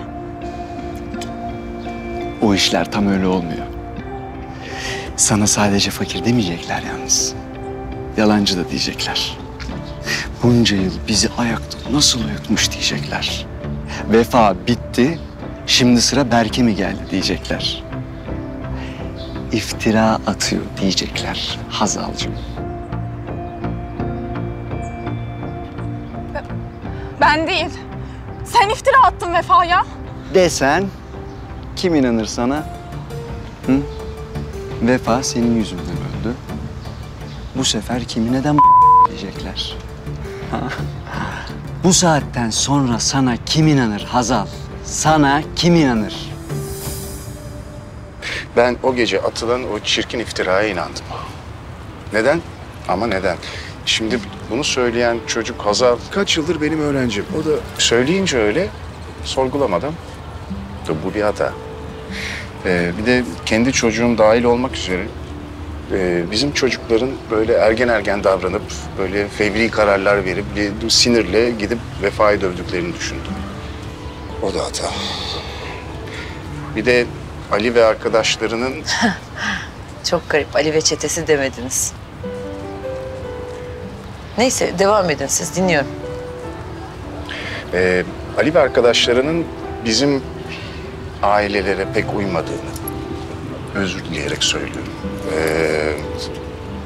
O işler tam öyle olmuyor. Sana sadece fakir demeyecekler yalnız. Yalancı da diyecekler. Bunca yıl bizi ayakta nasıl uyutmuş diyecekler. Vefa bitti, şimdi sıra Berk'e mi geldi diyecekler. İftira atıyor diyecekler Hazal'cığım. Ben değil. Sen iftira attın Vefa'ya. Desen kim inanır sana? Hı? Vefa senin yüzünden öldü. Bu sefer kimi neden diyecekler. Bu saatten sonra sana kim inanır Hazal? Sana kim inanır? Ben o gece atılan o çirkin iftiraya inandım. Neden? Ama neden? Şimdi bunu söyleyen çocuk Hazal kaç yıldır benim öğrencim. O da söyleyince öyle sorgulamadan. Bu bir hata. Ee, bir de kendi çocuğum dahil olmak üzere e, bizim çocukların böyle ergen ergen davranıp böyle fevri kararlar verip sinirle gidip Vefa'yı dövdüklerini düşündüm. O da hata. Bir de Ali ve arkadaşlarının... Çok garip. Ali ve çetesi demediniz. Neyse devam edin siz, dinliyorum. Ee, Ali ve arkadaşlarının bizim ailelere pek uymadığını özür dileyerek söylüyorum. Ee,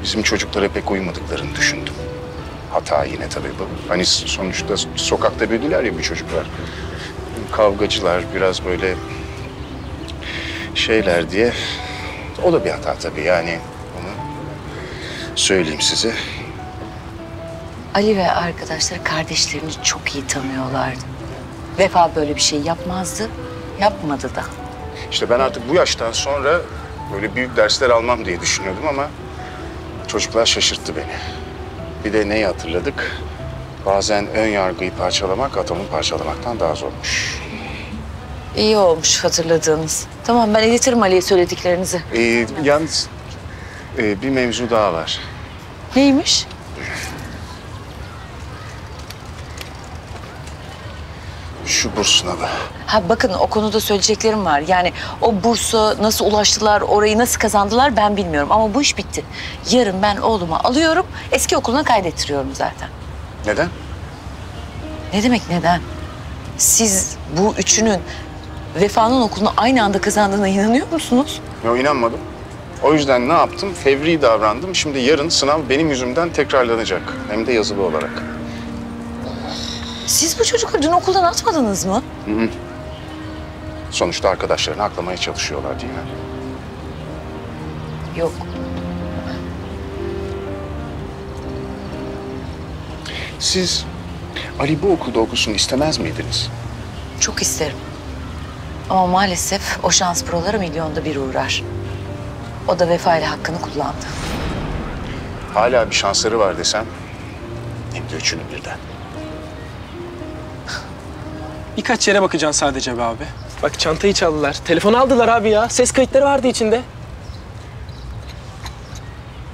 bizim çocuklara pek uymadıklarını düşündüm. Hata yine tabii bu. Hani sonuçta sokakta büyüdüler ya bu çocuklar. Kavgacılar biraz böyle şeyler diye. O da bir hata tabii yani onu söyleyeyim size. Ali ve arkadaşları kardeşlerini çok iyi tanıyorlardı. Vefa böyle bir şey yapmazdı, yapmadı da. İşte ben artık bu yaştan sonra böyle büyük dersler almam diye düşünüyordum ama çocuklar şaşırttı beni. Bir de neyi hatırladık? Bazen ön yargıyı parçalamak atomu parçalamaktan daha zormuş. İyi olmuş hatırladığınız. Tamam, ben iletirim Ali'ye söylediklerinizi. Ee, yalnız e, bir mevzu daha var. Neymiş? Şu burs sınavı. Ha bakın, o konuda söyleyeceklerim var. Yani o bursa nasıl ulaştılar, orayı nasıl kazandılar ben bilmiyorum. Ama bu iş bitti. Yarın ben oğlumu alıyorum, eski okuluna kaydettiriyorum zaten. Neden? Ne demek neden? Siz bu üçünün Vefa'nın okulunu aynı anda kazandığına inanıyor musunuz? Yok, inanmadım. O yüzden ne yaptım? Fevri davrandım. Şimdi yarın sınav benim yüzümden tekrarlanacak. Hem de yazılı olarak. Siz bu çocukları dün okuldan atmadınız mı? Hı hı. Sonuçta arkadaşlarını aklamaya çalışıyorlar değil mi? Yok. Siz Ali bu okulda okusun istemez miydiniz? Çok isterim. Ama maalesef o şans buralara milyonda bir uğrar. O da Vefa ile hakkını kullandı. Hala bir şansları var desem, hem de üçünü birden. Birkaç yere bakacaksın sadece be abi. Bak çantayı çaldılar, telefonu aldılar abi ya. Ses kayıtları vardı içinde.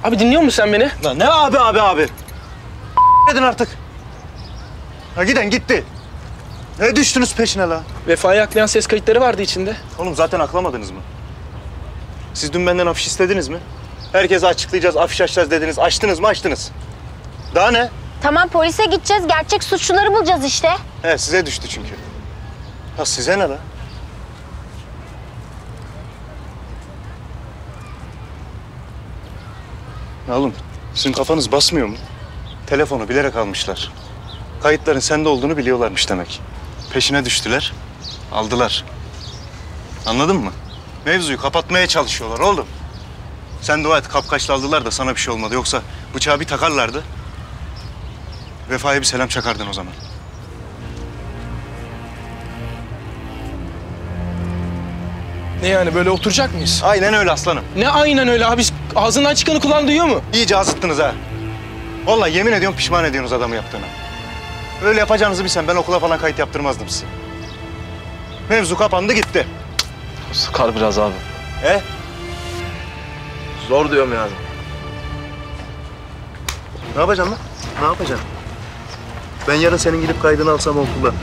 Abi dinliyor musun sen beni? Lan ne abi abi abi? Gidin artık. Ya giden gitti. Ne düştünüz peşine la? Vefa'yı aklayan ses kayıtları vardı içinde. Oğlum zaten aklamadınız mı? Siz dün benden afiş istediniz mi? Herkese açıklayacağız, afiş açacağız dediniz. Açtınız mı? Açtınız. Daha ne? Tamam, polise gideceğiz. Gerçek suçluları bulacağız işte. He, size düştü çünkü. Ya size ne la? Ya oğlum, sizin kafanız basmıyor mu? Telefonu bilerek almışlar. Kayıtların sende olduğunu biliyorlarmış demek. Peşine düştüler, aldılar. Anladın mı? Mevzuyu kapatmaya çalışıyorlar oğlum. Sen dua et, kapkaçla aldılar da sana bir şey olmadı. Yoksa bıçağı bir takarlardı. Vefa'ya bir selam çakardın o zaman. Ne yani, böyle oturacak mıyız? Aynen öyle aslanım. Ne aynen öyle abi? Ağzından çıkanı kulağın duyuyor mu? İyice azıttınız ha. Vallahi yemin ediyorum pişman ediyorsunuz adamı yaptığına. Öyle yapacağınızı bilsem ben okula falan kayıt yaptırmazdım size. Mevzu kapandı gitti. Sıkar biraz abi. He? Zor diyorum yani. Ne yapacaksın lan? Ne yapacaksın? Ben yarın senin gidip kaydını alsam okulda.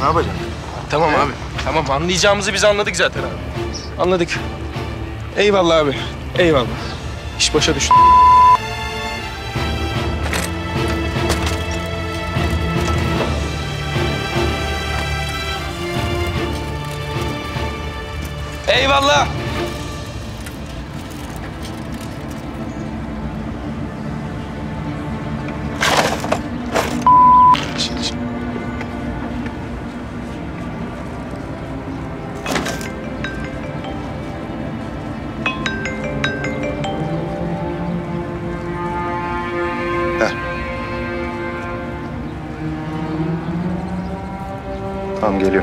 Ne yapacaksın? Tamam abi. Tamam, anlayacağımızı biz anladık zaten abi. Anladık. Eyvallah abi. Eyvallah. İş başa düştü. Eyvallah. Tamam, geliyor.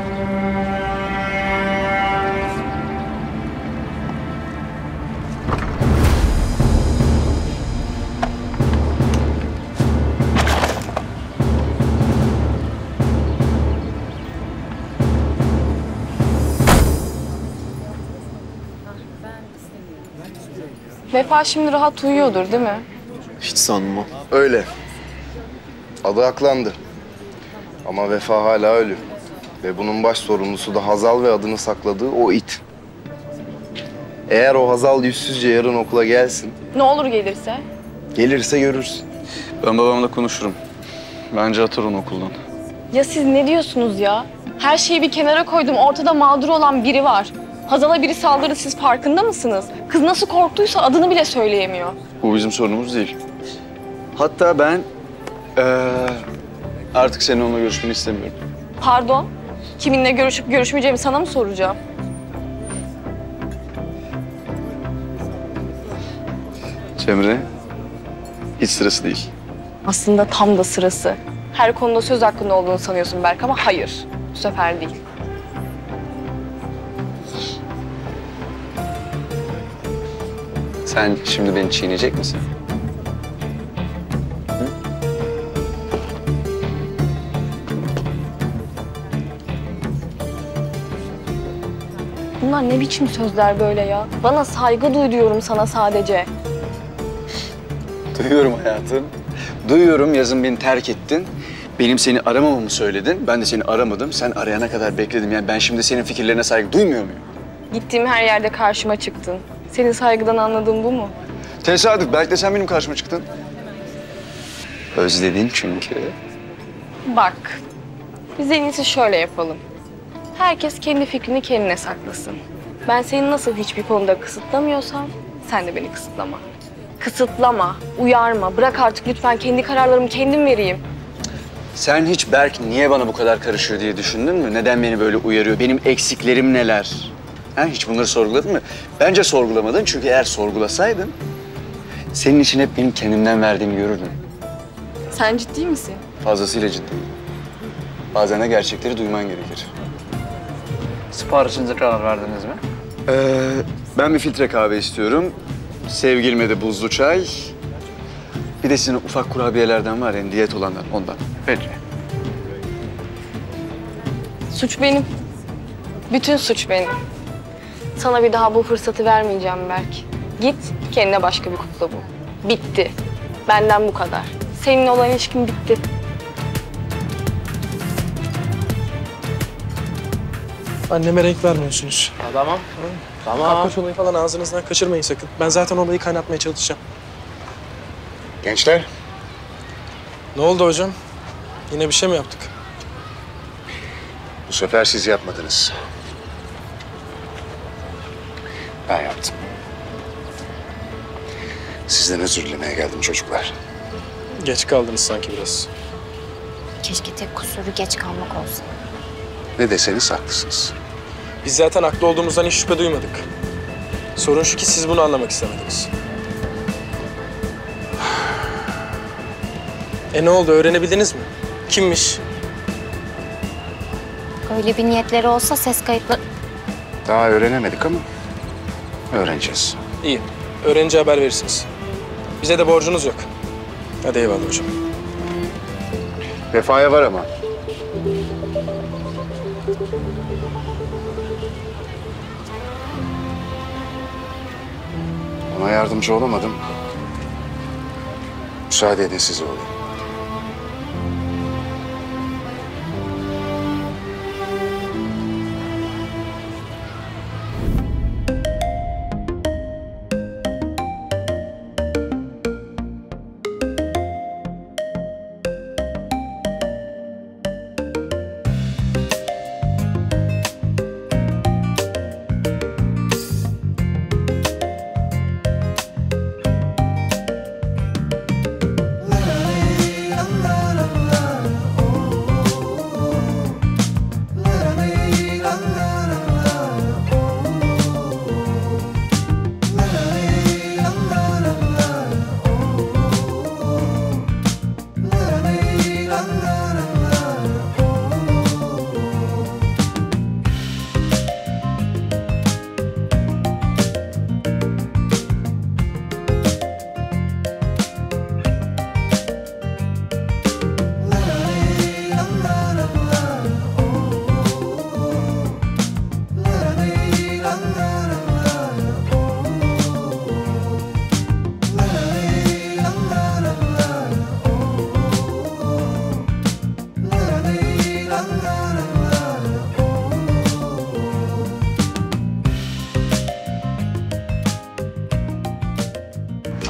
Vefa şimdi rahat uyuyordur, değil mi? Hiç sanmam. Öyle. Adı aklandı. Ama Vefa hala ölü. Ve bunun baş sorumlusu da Hazal ve adını sakladığı o it. Eğer o Hazal yüzsüzce yarın okula gelsin... Ne olur gelirse? Gelirse görürsün. Ben babamla konuşurum. Bence atar onu okuldan. Ya siz ne diyorsunuz ya? Her şeyi bir kenara koydum. Ortada mağdur olan biri var. Hazal'a biri saldırdı, siz farkında mısınız? Kız nasıl korktuysa adını bile söyleyemiyor. Bu bizim sorunumuz değil. Hatta ben... Ee, artık senin onunla görüşmeni istemiyorum. Pardon? Kiminle görüşüp görüşmeyeceğimi sana mı soracağım? Cemre, hiç sırası değil. Aslında tam da sırası. Her konuda söz hakkında olduğunu sanıyorsun Berk ama hayır. Bu sefer değil. Sen şimdi beni çiğneyecek misin? Bunlar ne biçim sözler böyle ya? Bana saygı duy diyorum sana sadece. Duyuyorum hayatım. Duyuyorum, yazın beni terk ettin. Benim seni aramamamı söyledin. Ben de seni aramadım. Sen arayana kadar bekledim. Yani ben şimdi senin fikirlerine saygı duymuyor muyum? Gittiğim her yerde karşıma çıktın. Senin saygıdan anladığın bu mu? Tesadüf. Belki de sen benim karşıma çıktın. Özledin çünkü. Bak, biz en iyisi şöyle yapalım. Herkes kendi fikrini kendine saklasın. Ben seni nasıl hiçbir konuda kısıtlamıyorsam, sen de beni kısıtlama. Kısıtlama, uyarma, bırak artık lütfen, kendi kararlarımı kendim vereyim. Sen hiç Berk niye bana bu kadar karışıyor diye düşündün mü? Neden beni böyle uyarıyor? Benim eksiklerim neler? Ha, hiç bunları sorguladın mı? Bence sorgulamadın çünkü eğer sorgulasaydın, senin için hep benim kendimden verdiğimi görürdün. Sen ciddi misin? Fazlasıyla ciddiyim. Bazen de gerçekleri duyman gerekir. Siparişinize karar verdiniz mi? Ee, ben bir filtre kahve istiyorum. Sevgilime de buzlu çay. Bir de sizin ufak kurabiyelerden var yani diyet olanlar, ondan. Peki. Suç benim. Bütün suç benim. Sana bir daha bu fırsatı vermeyeceğim Berk. Git kendine başka bir kukla bul. Bitti. Benden bu kadar. Seninle olan ilişkin bitti. Anneme renk vermiyorsunuz. Tamam. Tamam. Kapkaç olayı falan ağzınızdan kaçırmayın sakın. Ben zaten olayı kaynatmaya çalışacağım. Gençler. Ne oldu hocam? Yine bir şey mi yaptık? Bu sefer siz yapmadınız. Ben yaptım. Sizden özür dilemeye geldim çocuklar. Geç kaldınız sanki biraz. Keşke tek kusuru geç kalmak olsa. Ne deseniz haklısınız. Biz zaten haklı olduğumuzdan hiç şüphe duymadık. Sorun şu ki siz bunu anlamak istemediniz. E ne oldu, öğrenebildiniz mi? Kimmiş? Öyle bir niyetleri olsa ses kayıtları... Daha öğrenemedik ama öğreneceğiz. İyi, öğrenince haber verirsiniz. Bize de borcunuz yok. Hadi eyvallah hocam. Vefaya var ama. Ona yardımcı olamadım. Müsaade edin size olayım.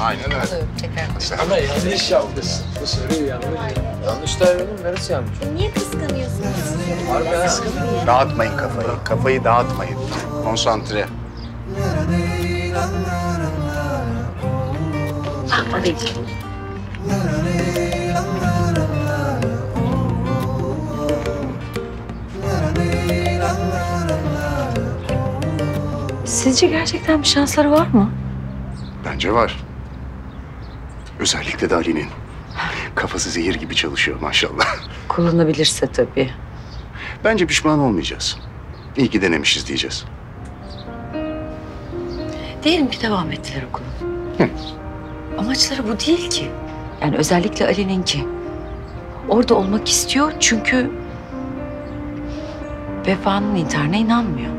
Aynen öyle. Tekrar başlayalım. Ama yanlış yapmışsın. Bu soruyu yanlış yapmışsın. Yanlış dayanım, neresi yanlış? Niye kıskanıyorsunuz? Harbi ha. Dağıtmayın kafayı. Kafayı dağıtmayın. Konsantre. Bakma Bekir. Sizce gerçekten bir şansları var mı? Bence var. Özellikle de Ali'nin. Kafası zehir gibi çalışıyor maşallah. Kullanabilirse tabii. Bence pişman olmayacağız. İyi ki denemişiz diyeceğiz. Diyelim ki devam ettiler okulu. Hı. Amaçları bu değil ki. Yani özellikle Ali'ninki. Orada olmak istiyor çünkü... Vefa'nın intiharına inanmıyor.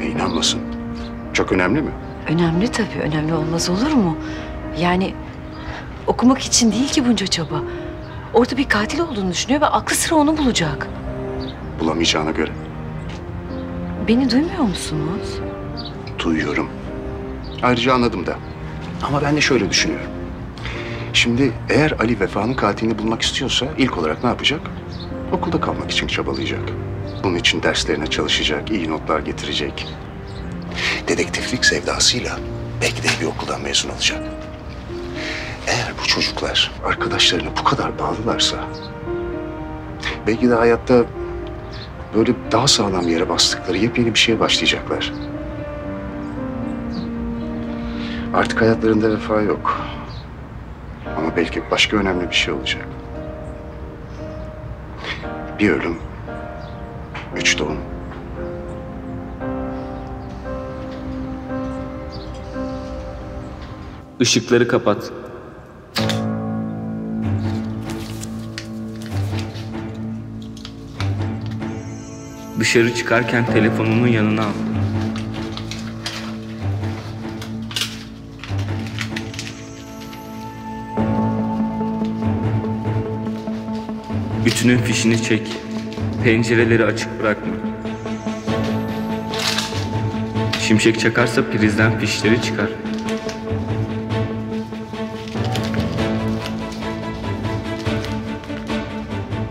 E inanmasın. Çok önemli mi? Önemli tabii. Önemli olmaz olur mu? Yani okumak için değil ki bunca çaba. Orada bir katil olduğunu düşünüyor ve aklı sıra onu bulacak. Bulamayacağına göre. Beni duymuyor musunuz? Duyuyorum. Ayrıca anladım da. Ama ben de şöyle düşünüyorum. Şimdi eğer Ali Vefa'nın katilini bulmak istiyorsa ilk olarak ne yapacak? Okulda kalmak için çabalayacak. Bunun için derslerine çalışacak, iyi notlar getirecek. Dedektiflik sevdasıyla belki de bir okuldan mezun olacak. Eğer bu çocuklar arkadaşlarına bu kadar bağlılarsa... belki de hayatta böyle daha sağlam yere bastıkları yepyeni bir şeye başlayacaklar. Artık hayatlarında Vefa yok. Ama belki başka önemli bir şey olacak. Bir ölüm, üç doğum. Işıkları kapat. Dışarı çıkarken telefonunun yanına al. Bütünün fişini çek. Pencereleri açık bırakma. Şimşek çakarsa prizden fişleri çıkar.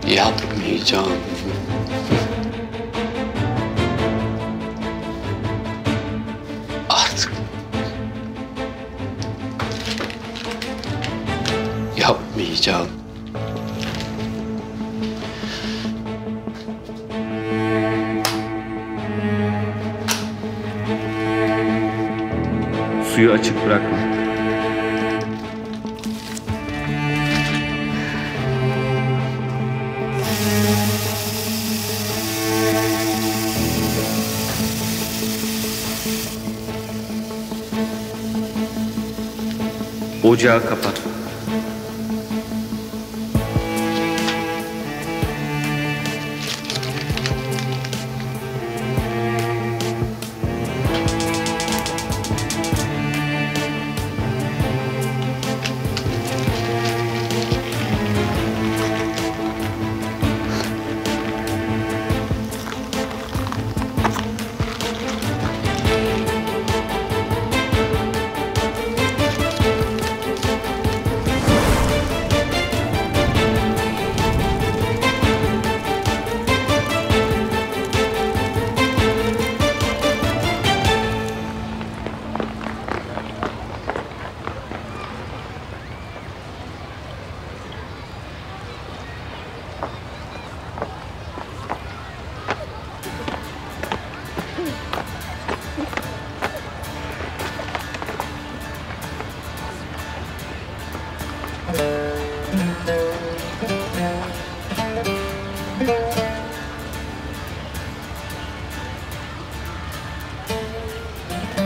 Yapmayacağım. Artık. Yapmayacağım. Suyu açık bırakma. Ocağı kapat.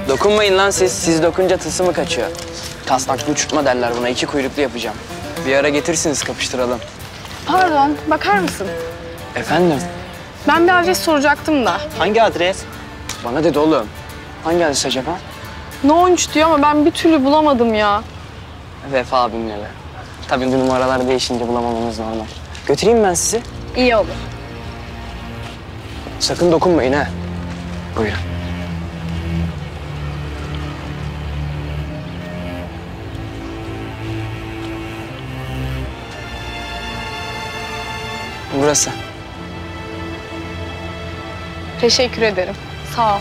Dokunmayın lan siz. Siz dokunca tılsımı kaçıyor. Taslaklı uçurtma derler buna. İki kuyruklu yapacağım. Bir ara getirsiniz, kapıştıralım. Pardon, bakar mısın? Efendim? Ben bir adres soracaktım da. Hangi adres? Bana dedi oğlum. Hangi adres acaba? No on üç diyor ama ben bir türlü bulamadım ya. Vefa abimle de. Tabii bu numaralar değişince bulamamamız normal. Götüreyim ben sizi. İyi olur. Sakın dokunmayın ha. Buyurun. Burası. Teşekkür ederim. Sağ ol.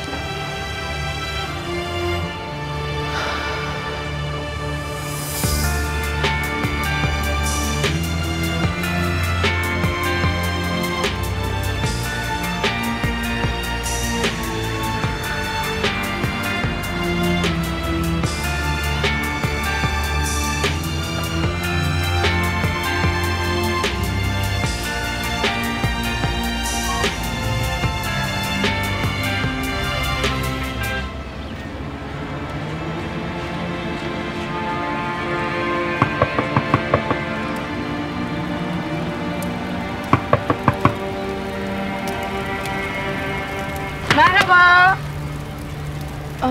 Merhaba. Ah.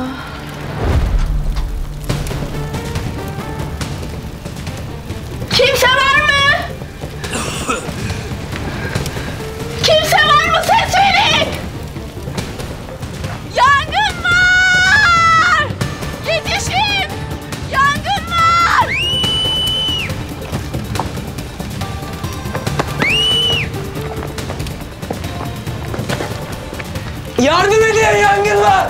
Kimse var mı? Kimse var mı? Sen söyleyin. Yangın var. Yetişin. Yangın var. Yardım edin, yangın var!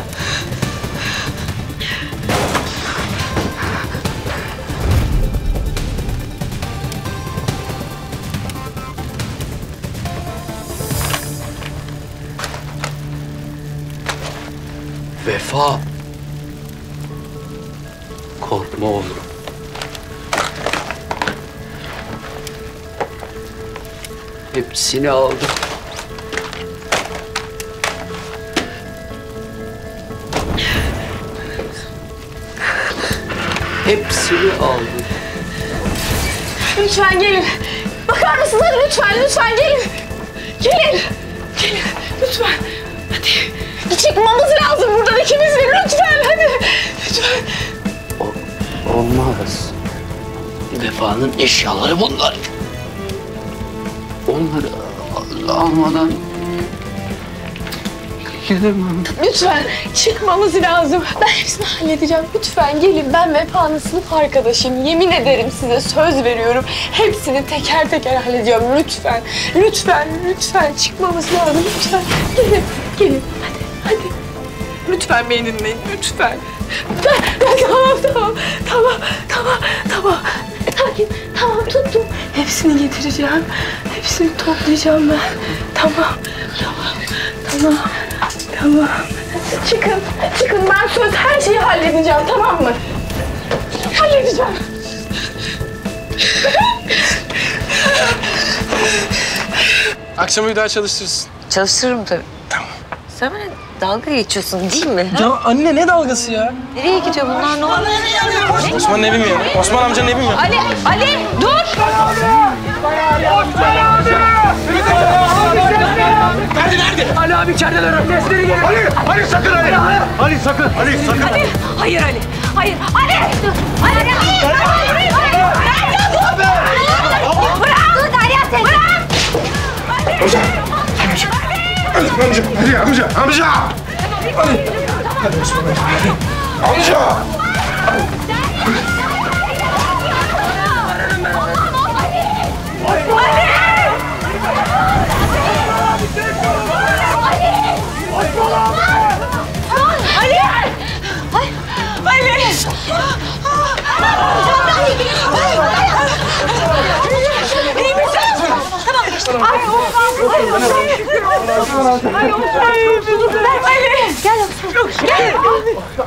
Vefa! Korkma oğlum. Hepsini aldım. Hepsini aldım. Lütfen gelin. Bakar mısınız? Hadi lütfen, lütfen gelin. Gelin. Gelin, lütfen. Hadi. Çıkmamız lazım buradan ikimiz de. Lütfen, hadi. Lütfen. O, olmaz. Vefa'nın eşyaları bunlar. Onları almadan gidemem. Lütfen çıkmamız lazım. Ben hepsini halledeceğim. Lütfen gelin. Ben Vefa'nın sınıf arkadaşıyım. Yemin ederim size, söz veriyorum. Hepsini teker teker halledeceğim. Lütfen, lütfen, lütfen çıkmamız lazım. Lütfen gelin, gelin. Hadi, hadi. Lütfen beni dinleyin, lütfen. Tamam, tamam, tamam, tamam, tamam. Sakin, tamam tuttum. Hepsini getireceğim. Hepsini toplayacağım ben. Tamam, tamam, tamam. Tamam. Çıkın, çıkın. Ben söz her şeyi halledeceğim, tamam mı? Halledeceğim. Akşama bir daha çalıştırırsın. Çalıştırırım tabii. Tamam. Sen bana dalga geçiyorsun değil mi? Ya ha? Anne ne dalgası ya? Nereye gidiyor bunlar, ne oluyor? Osman'ın evi mi ya? Osman amcanın evi mi ya? Ali, Ali dur! Osman abi! Nerede, nerede? Ali abi içerideler. Sesleri geliyor. Ali, Ali sakın Ali. Ali sakın. Ali sakın. Ali, hayır Ali. Hayır. Ali! Ali, hayır. Hayır. Derya dur! Bırak! Derya seni! Bırak! Amca! Amca! Ali, amca! Amca! Ali! Hadi Osman Ali. Amca!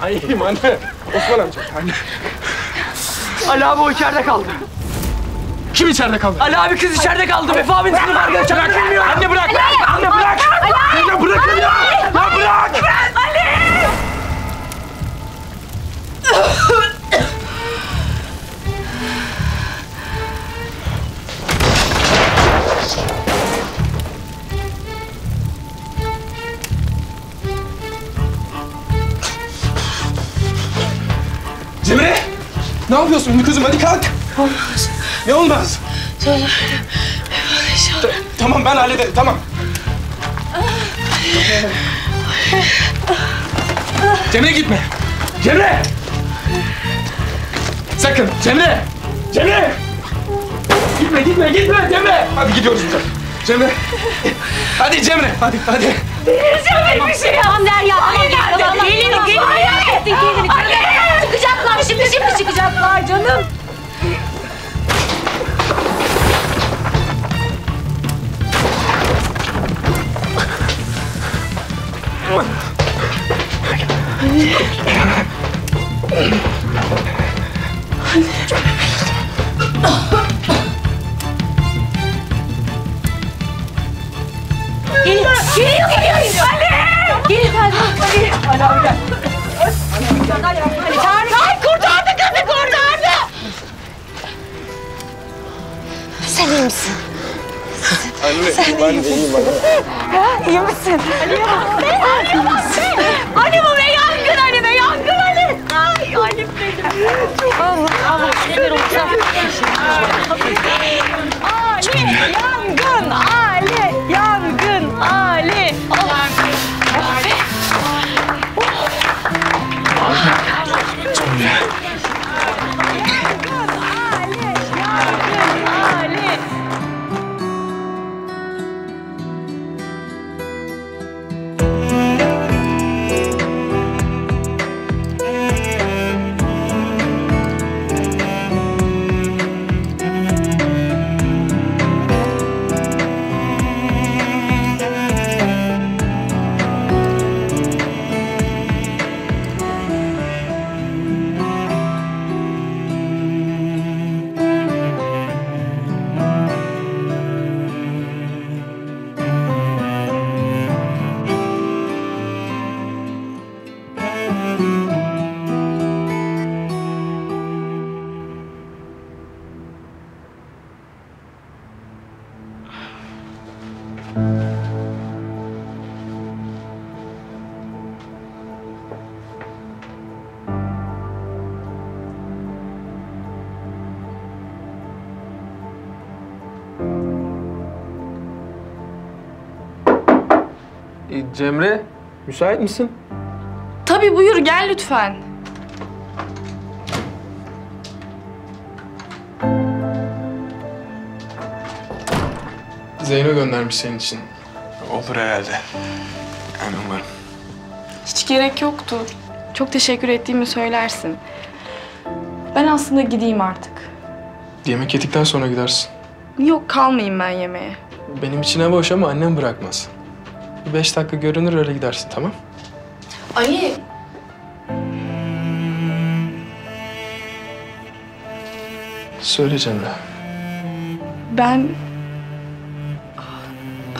Ay iyiyim anne. Osman amca. Anne. Ali abi o içeride kaldı. Kim içeride kaldı? Ali abi kız içeride kaldı. Vefa abinin sınıf arkadaşı. Bırak. Anne bırak. Anne bırak. Anne bırakın ya. Lan bırak. Ali. Cemre! Ne yapıyorsun şimdi kızım? Hadi kalk! Olmaz. Ne olmaz? Söz verdim. Vefa'nın eşyaları. Tamam, ben hallederim. Tamam. Cemre gitme! Cemre! Sakın! Cemre! Cemre! Gitme, gitme, gitme Cemre! Hadi gidiyoruz buradan. Cemre. Hadi Cemre, hadi, hadi. Delireceğim tamam. Bir şey. Tamam Derya, anne nerede? Gelin, gelin, gelin. Anne! Anne! Çıkacaklar, şimdi şimdi çıkacaklar canım. Anne. Anne. Geliyor, geliyor, geliyor! Ali! Geliyor, Ali! Ali abi gel. Ali abi gel. Ay kurtardı kızı, kurtardı! Sen iyi misin? Anne, sen ben iyi iyiyim bana. Ha, iyi misin? Ali bak, Ali bak! Ali bu ve yangın Ali ve yangın Ali! Ay Ali benim! Çok Allah Allah! Ne bir olacak? Ali, yangın Ali, yangın! Ali! Oh. Ali! Oh. Oh. Cemre, müsait misin? Tabii buyur, gel lütfen. Zeyno göndermiş senin için. Olur herhalde. Yani umarım. Hiç gerek yoktu. Çok teşekkür ettiğimi söylersin. Ben aslında gideyim artık. Yemek yedikten sonra gidersin. Yok, kalmayayım ben yemeğe. Benim içine boş ama annem bırakmaz. Beş dakika görünür, öyle gidersin, tamam? Ali! Söyle Cemre. Ben...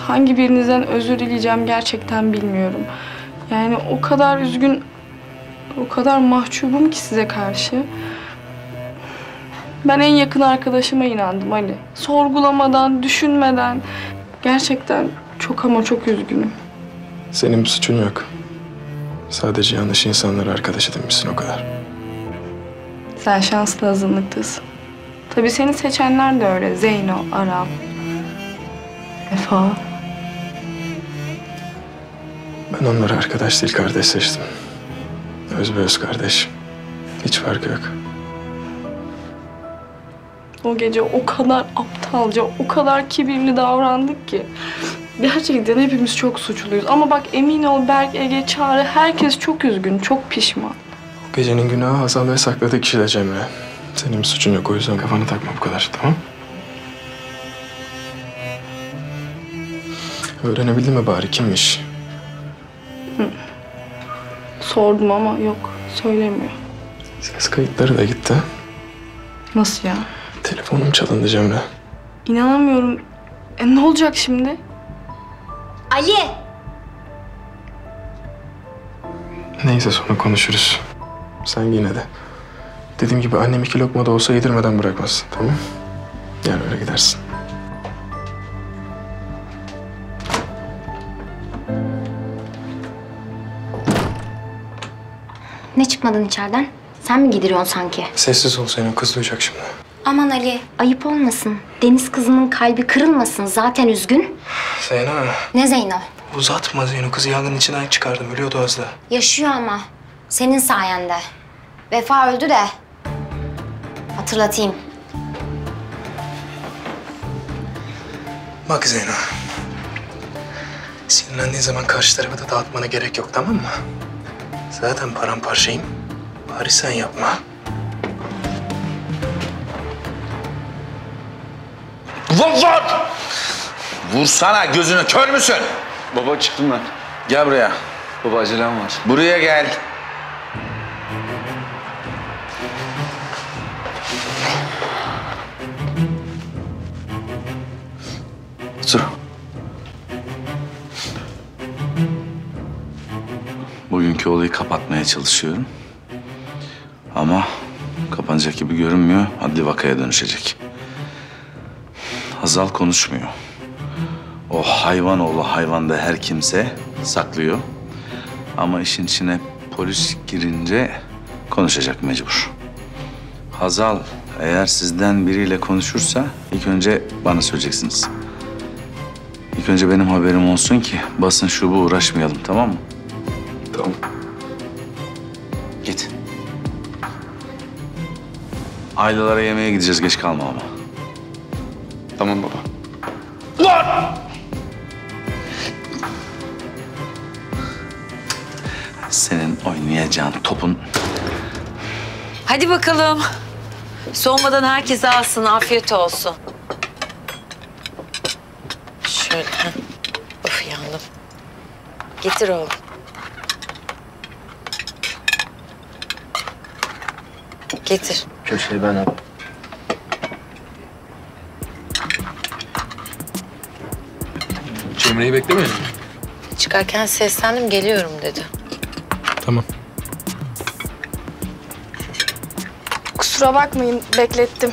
hangi birinizden özür dileyeceğim gerçekten bilmiyorum. Yani o kadar üzgün, o kadar mahcubum ki size karşı. Ben en yakın arkadaşıma inandım Ali. Sorgulamadan, düşünmeden... gerçekten... çok ama çok üzgünüm. Senin bir suçun yok. Sadece yanlış insanları arkadaş edinmişsin, o kadar. Sen şanslı azınlıktasın. Tabii seni seçenler de öyle. Zeyno, Aram, Efa. Ben onları arkadaş değil, kardeş seçtim. Özbeöz kardeş. Hiç farkı yok. O gece o kadar aptalca, o kadar kibirli davrandık ki... gerçekten hepimiz çok suçluyuz. Ama bak emin ol Berk, Ege, Çağrı, herkes çok üzgün, çok pişman. O gecenin günahı Hazal ve sakladığı kişiler Cemre. Senin bir suçun yok, o yüzden kafanı takma bu kadar, tamam? Öğrenebildin mi bari kimmiş? Hı. Sordum ama yok, söylemiyor. Ses kayıtları da gitti. Nasıl ya? Telefonum çalındı Cemre. İnanamıyorum. E ne olacak şimdi? Ali! Neyse sonra konuşuruz. Sen yine de. Dediğim gibi annem iki lokma da olsa yedirmeden bırakmaz. Tamam? Yani öyle gidersin. Ne çıkmadın içeriden? Sen mi gidiriyorsun sanki? Sessiz ol Zeyno, kız duyacak şimdi. Aman Ali, ayıp olmasın. Deniz kızının kalbi kırılmasın, zaten üzgün. Zeyno. Ne Zeyno? Uzatma Zeyno, kızı yangının içinden çıkardım, ölüyordu az da. Yaşıyor ama, senin sayende. Vefa öldü de, hatırlatayım. Bak Zeyno, sinirlendiğin zaman karşı tarafa da dağıtmana gerek yok, tamam mı? Zaten paramparçayım, bari sen yapma. Vur, vur! Vursana, gözünü kör müsün? Baba, çıktım ben. Gel buraya. Baba, acelem var. Buraya gel. Otur. Bugünkü olayı kapatmaya çalışıyorum. Ama kapanacak gibi görünmüyor. Adli vakaya dönüşecek. Hazal konuşmuyor. O hayvan oğlu hayvanda her kimse saklıyor. Ama işin içine polis girince konuşacak mecbur. Hazal eğer sizden biriyle konuşursa ilk önce bana söyleyeceksiniz. İlk önce benim haberim olsun ki basın şubu uğraşmayalım, tamam mı? Tamam. Git. Aylalara yemeğe gideceğiz, geç kalma ama. Tamam baba. Lan! Senin oynayacağın topun. Hadi bakalım. Soğumadan herkes alsın, afiyet olsun. Şöyle. Of, yandım. Getir oğlum. Getir. Köşeyi ben alayım. Cemre'yi beklemiyor musun? Çıkarken seslendim, geliyorum dedi. Tamam. Kusura bakmayın, beklettim.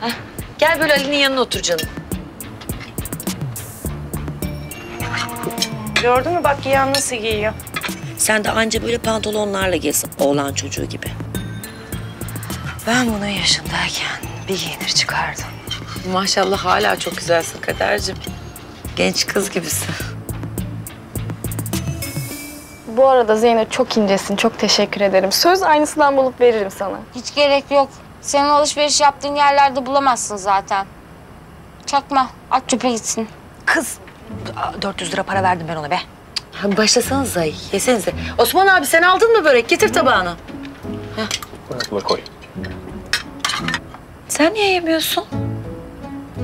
Heh. Gel böyle Ali'nin yanına otur canım. Gördün mü bak, giyen nasıl giyiyor? Sen de anca böyle pantolonlarla gez, oğlan çocuğu gibi. Ben bunun yaşındayken bir giyinir çıkardım. Maşallah hala çok güzelsin Kaderciğim. Genç kız gibisin. Bu arada Zeyno çok incesin, çok teşekkür ederim. Söz aynısından bulup veririm sana. Hiç gerek yok. Senin alışveriş yaptığın yerlerde bulamazsın zaten. Çakma, at çöpe gitsin. Kız, dört yüz lira para verdim ben ona be. Ha, başlasanıza, yesenize. Osman abi sen aldın mı börek? Getir tabağını. Heh. Koy. Sen niye yemiyorsun?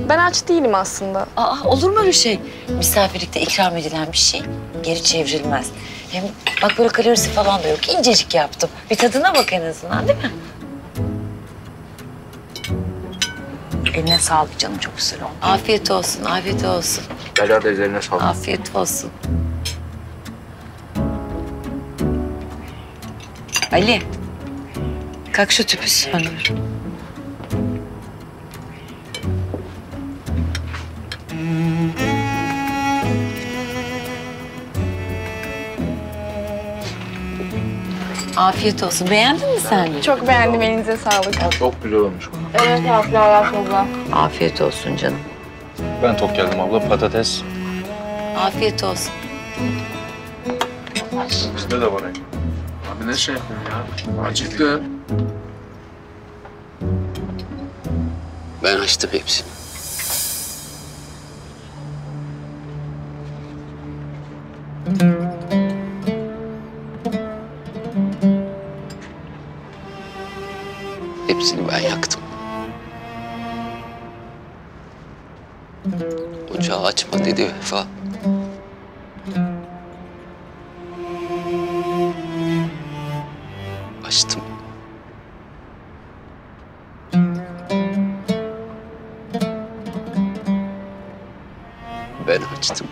Ben aç değilim aslında. Aa, olur mu öyle şey? Misafirlikte ikram edilen bir şey geri çevrilmez. Hem bak böyle kalorisi falan da yok. İncecik yaptım. Bir tadına bak en azından, değil mi? Eline sağlık canım, çok güzel oldu. Afiyet olsun, afiyet olsun. Bela da üzerine sağlık. Afiyet olsun. Ali, kalk şu tüpü söndür. Afiyet olsun. Beğendin mi sen? Evet, çok beğendim. Elinize sağlık. Çok güzel olmuş. Evet abla, abla. Afiyet olsun canım. Ben tok geldim abla. Patates. Afiyet olsun. Bizde de var. Abi ne şey yapayım ya? Acıklı. Ben açtım hepsini. Hepsini ben yaktım. Ocağı açma dedi Vefa. Açtım. Ben açtım.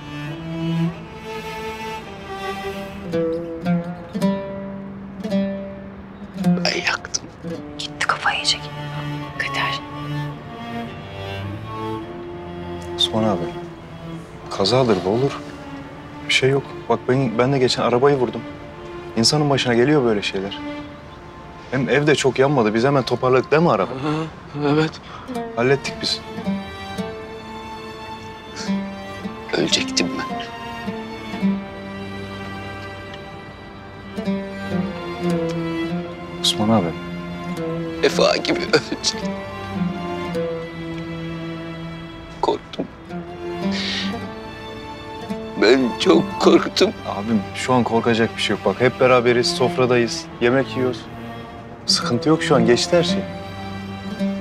Osman abi, kazadır bu, olur. Bir şey yok. Bak ben, ben de geçen arabayı vurdum. İnsanın başına geliyor böyle şeyler. Hem evde çok yanmadı. Biz hemen toparladık değil mi araba? Aha, evet. Hallettik biz. Ölecektim ben. Osman abi. Vefa gibi ölecektim. Korktum. ben çok korktum. Abim şu an korkacak bir şey yok. Bak hep beraberiz, sofradayız, yemek yiyoruz. Sıkıntı yok şu an, geçti her şey.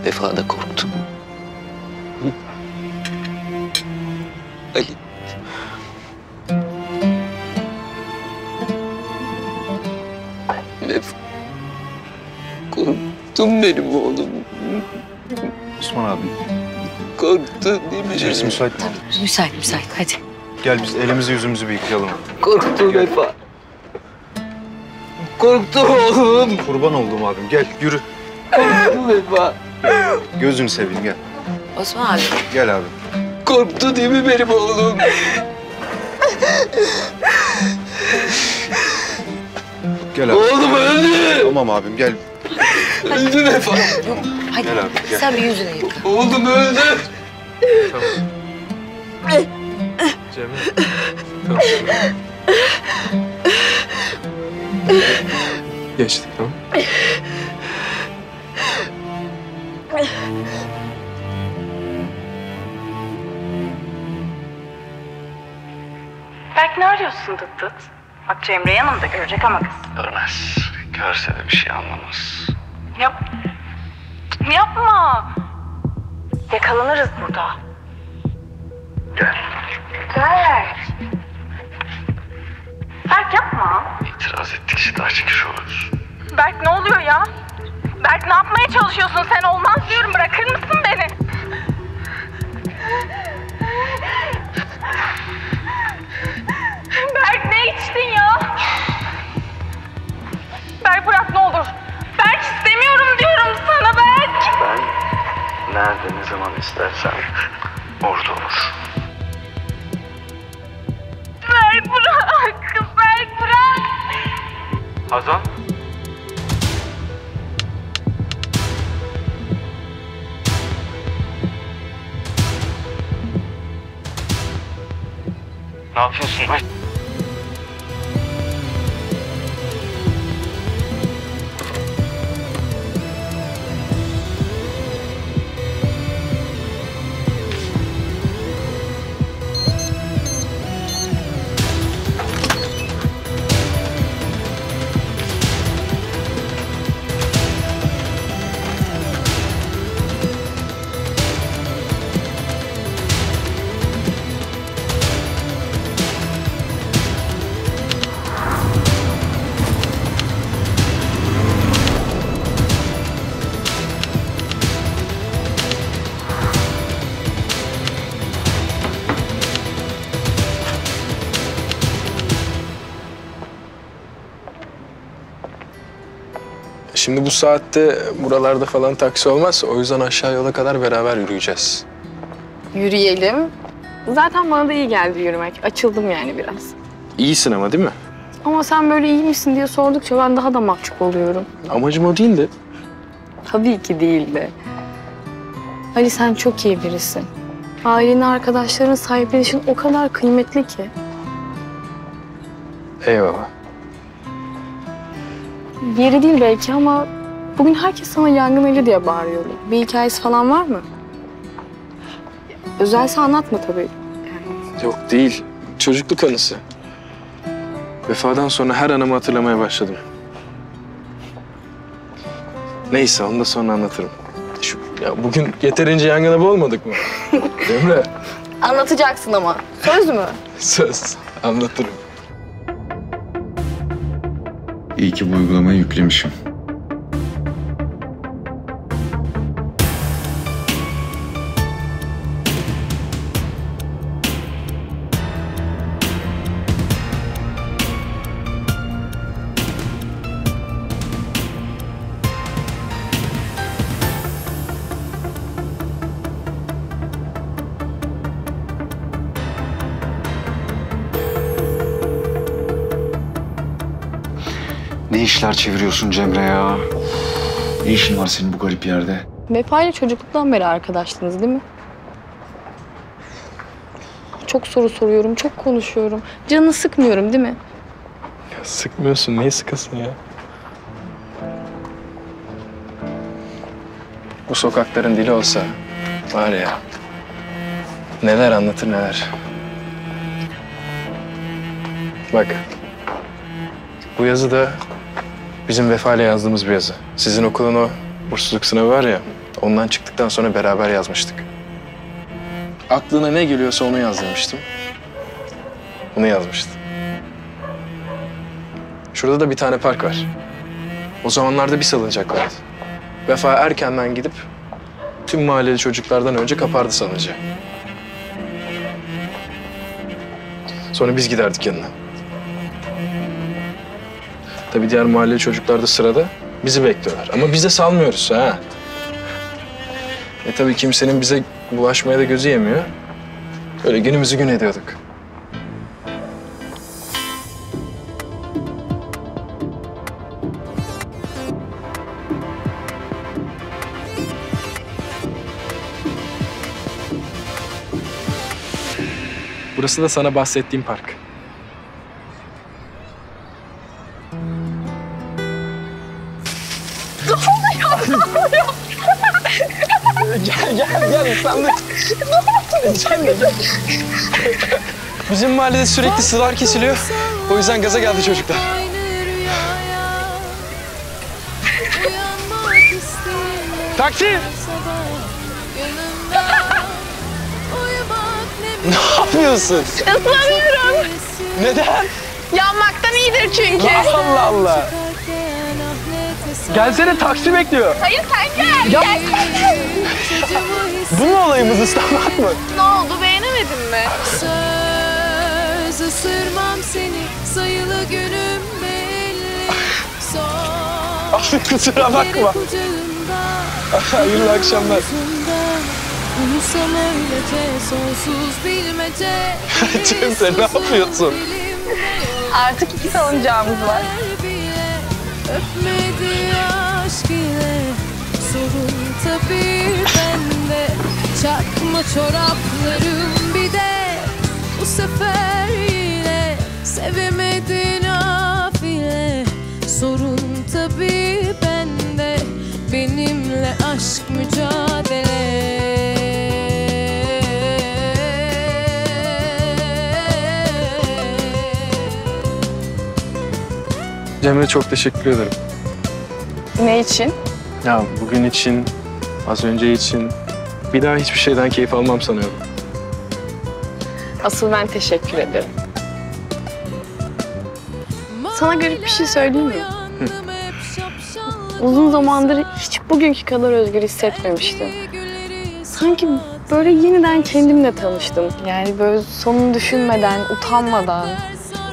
Vefa'da korktum. Hı? Ali. Vefa. Korktun benim oğlum. Osman abi. Korktun değil mi? Biz müsait mi? Müsait, müsait. Hadi. Gel biz elimizi yüzümüzü bir yıkayalım. Korktum Vefa. Korktum oğlum. Kurban oldum abim. Gel yürü. Korktum Vefa. Gözünü seveyim gel. Osman abi. Gel abi. Korktu değil mi benim oğlum? Gel abi. Oğlum öldü. Tamam abim gel. Öldü Vefa. Hadi gel abi, gel. Sen bir yüzünü yıka. Oğlum öldü. Tamam. Cemil. Tamam. Geçtik tamam. Belki ne arıyorsun Dıt Dıt? Bak Cemre yanımda görecek ama kız. Görmez. Görse de bir şey anlamaz. Yap. Yapma. Yakalanırız burada. Gel. Gel. Berk yapma. İtiraz ettikçe daha çıkış olur. Berk ne oluyor ya? Berk ne yapmaya çalışıyorsun sen? Olmaz diyorum, bırakır mısın beni? Berk ne içtin ya? Berk bırak ne olur. Berk istemiyorum diyorum sana Berk. Ben nerede ne zaman istersen orada olur. Berk bırak. Berk bırak. Hazan. Ne yapıyorsun? Ay. Şimdi bu saatte buralarda falan taksi olmaz. O yüzden aşağı yola kadar beraber yürüyeceğiz. Yürüyelim. Zaten bana da iyi geldi yürümek. Açıldım yani biraz. İyisin ama değil mi? Ama sen böyle iyi misin diye sordukça ben daha da mahcup oluyorum. Amacım o değildi. Tabii ki değildi. Ali sen çok iyi birisin. Aileni, arkadaşların, sahiplenişin o kadar kıymetli ki. Eyvallah. Yeri değil belki ama bugün herkes sana yangın eli diye bağırıyordu. Bir hikayesi falan var mı? Özelse anlatma tabii. Yani. Yok değil. Çocukluk anısı. Vefadan sonra her anımı hatırlamaya başladım. Neyse onu da sonra anlatırım. Şu, ya bugün yeterince yangına boğulmadık mı? Cemre. Anlatacaksın ama. Söz mü? Söz. Anlatırım. İyi ki bu uygulamayı yüklemişim. Ne işler çeviriyorsun Cemre ya? Ne işin var senin bu garip yerde? Vefa ile çocukluktan beri arkadaştınız değil mi? Çok soru soruyorum, çok konuşuyorum. Canını sıkmıyorum değil mi? Ya sıkmıyorsun, neyi sıkasın ya? Bu sokakların dili olsa var ya, neler anlatır neler. Bak, bu yazı da bizim Vefa ile yazdığımız bir yazı. Sizin okulun o bursluluk sınavı var ya, ondan çıktıktan sonra beraber yazmıştık. Aklına ne geliyorsa onu yaz demiştim. Bunu yazmıştı. Şurada da bir tane park var. O zamanlarda bir salıncak vardı. Vefa erkenden gidip tüm mahalleli çocuklardan önce kapardı salıncağı. Sonra biz giderdik yanına. Tabii diğer mahalleli çocuklar da sırada bizi bekliyorlar. Ama biz de salmıyoruz ha. E tabii kimsenin bize bulaşmaya da gözü yemiyor. Öyle günümüzü gün ediyorduk. Burası da sana bahsettiğim park. Ne oluyor? Ne oluyor? Gel, gel, gel ıslandık. Ne oldu? Sen de gel. Bizim mahallede sürekli sular kesiliyor. O yüzden gaza geldi çocuklar. Taksi! Ne yapıyorsun? Islanıyorum. Neden? Yanmaktan iyidir çünkü. Allah Allah. Gelsene, taksi bekliyor. Hayır sen gel. Ya. Gel. Bu mu olayımız, ıslanmak mı? Ne oldu, beğenemedin mi? Söz ısırmam seni, sayılı günüm belli. Abi kusura bakma. Hayırlı akşamlar. Cemre, ne yapıyorsun? Artık iki salıncağımız var. Çakma çoraplarım bir de bu sefer yine sevemedin afile. Sorun tabii bende, benimle aşk mücadele. Cemre, çok teşekkür ederim. Ne için? Ya bugün için, az önce için, bir daha hiçbir şeyden keyif almam sanıyorum. Asıl ben teşekkür ederim. Sana garip bir şey söyleyeyim mi? Hı. Uzun zamandır hiç bugünkü kadar özgür hissetmemiştim. Sanki böyle yeniden kendimle tanıştım. Yani böyle sonunu düşünmeden, utanmadan,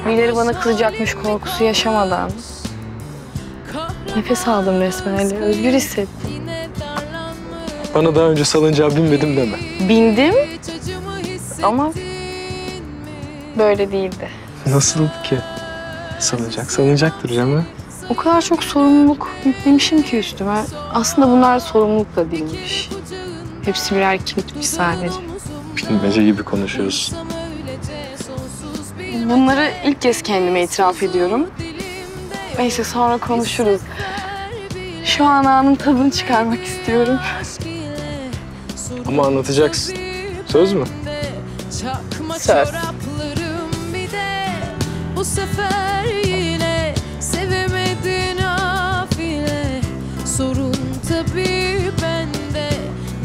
birileri bana kızacakmış korkusu yaşamadan. Nefes aldım resmen, öyle özgür hissettim. Bana daha önce salıncağa binmedim deme. Bindim ama böyle değildi. Nasıl ki? Salıncak salıncaktır canım. O kadar çok sorumluluk yüklemişim ki üstüme. Aslında bunlar sorumluluk da değilmiş. Hepsi birer kilitmiş sadece. Bilmece gibi konuşuyorsun. Bunları ilk kez kendime itiraf ediyorum. Neyse, sonra konuşuruz. Şu an anın tadını çıkarmak istiyorum. Ama anlatacaksın. Söz mü? Söz. Bu sefer yine sevemedin afile. Sorun tabii bende,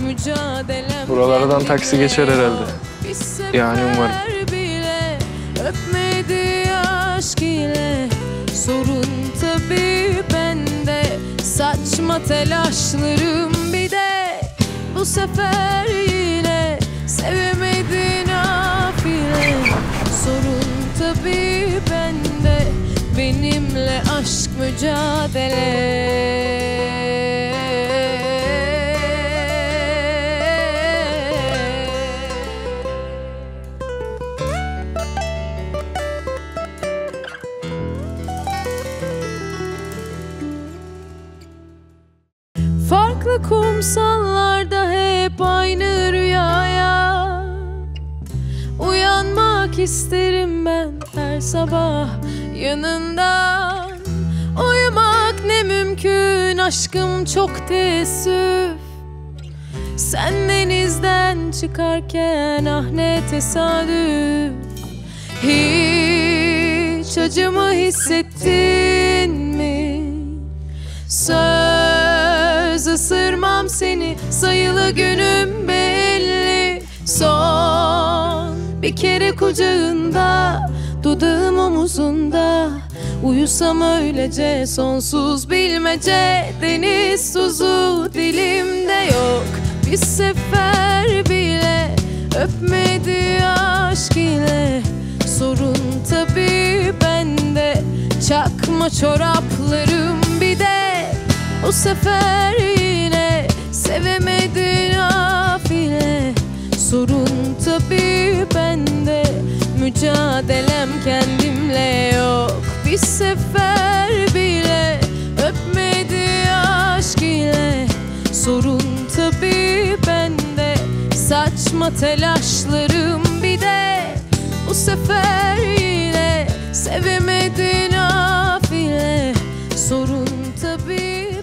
mücadelem. Buralardan taksi geçer herhalde. Yani umarım. Öpmedi aşk ile, sorun tabii bende. Saçma telaşlarım bir de bu sefer yine sevemedin afile. Sorun tabii bende, benimle aşk mücadele. Kumsallarda hep aynı rüyaya uyanmak isterim ben her sabah yanından. Uyumak ne mümkün aşkım, çok teessüf. Sen denizden çıkarken ah ne tesadüf. Hiç hiç acımı hissettin mi? Söz ısırmam seni, sayılı günüm belli. Son bir kere kucağında, dudağım omuzunda, uyusam öylece sonsuz bilmece. Deniz tuzu dilimde yok, bir sefer bile öpmedi aşk ile. Sorun tabii bende, çakma çoraplarım bir de. O sefer yine sevemedin afile. Sorun tabii bende, mücadelem kendimle yok. Bir sefer bile öpmedi aşk ile. Sorun tabii bende, saçma telaşlarım bir de. Bu sefer yine sevemedin afile. Sorun tabii.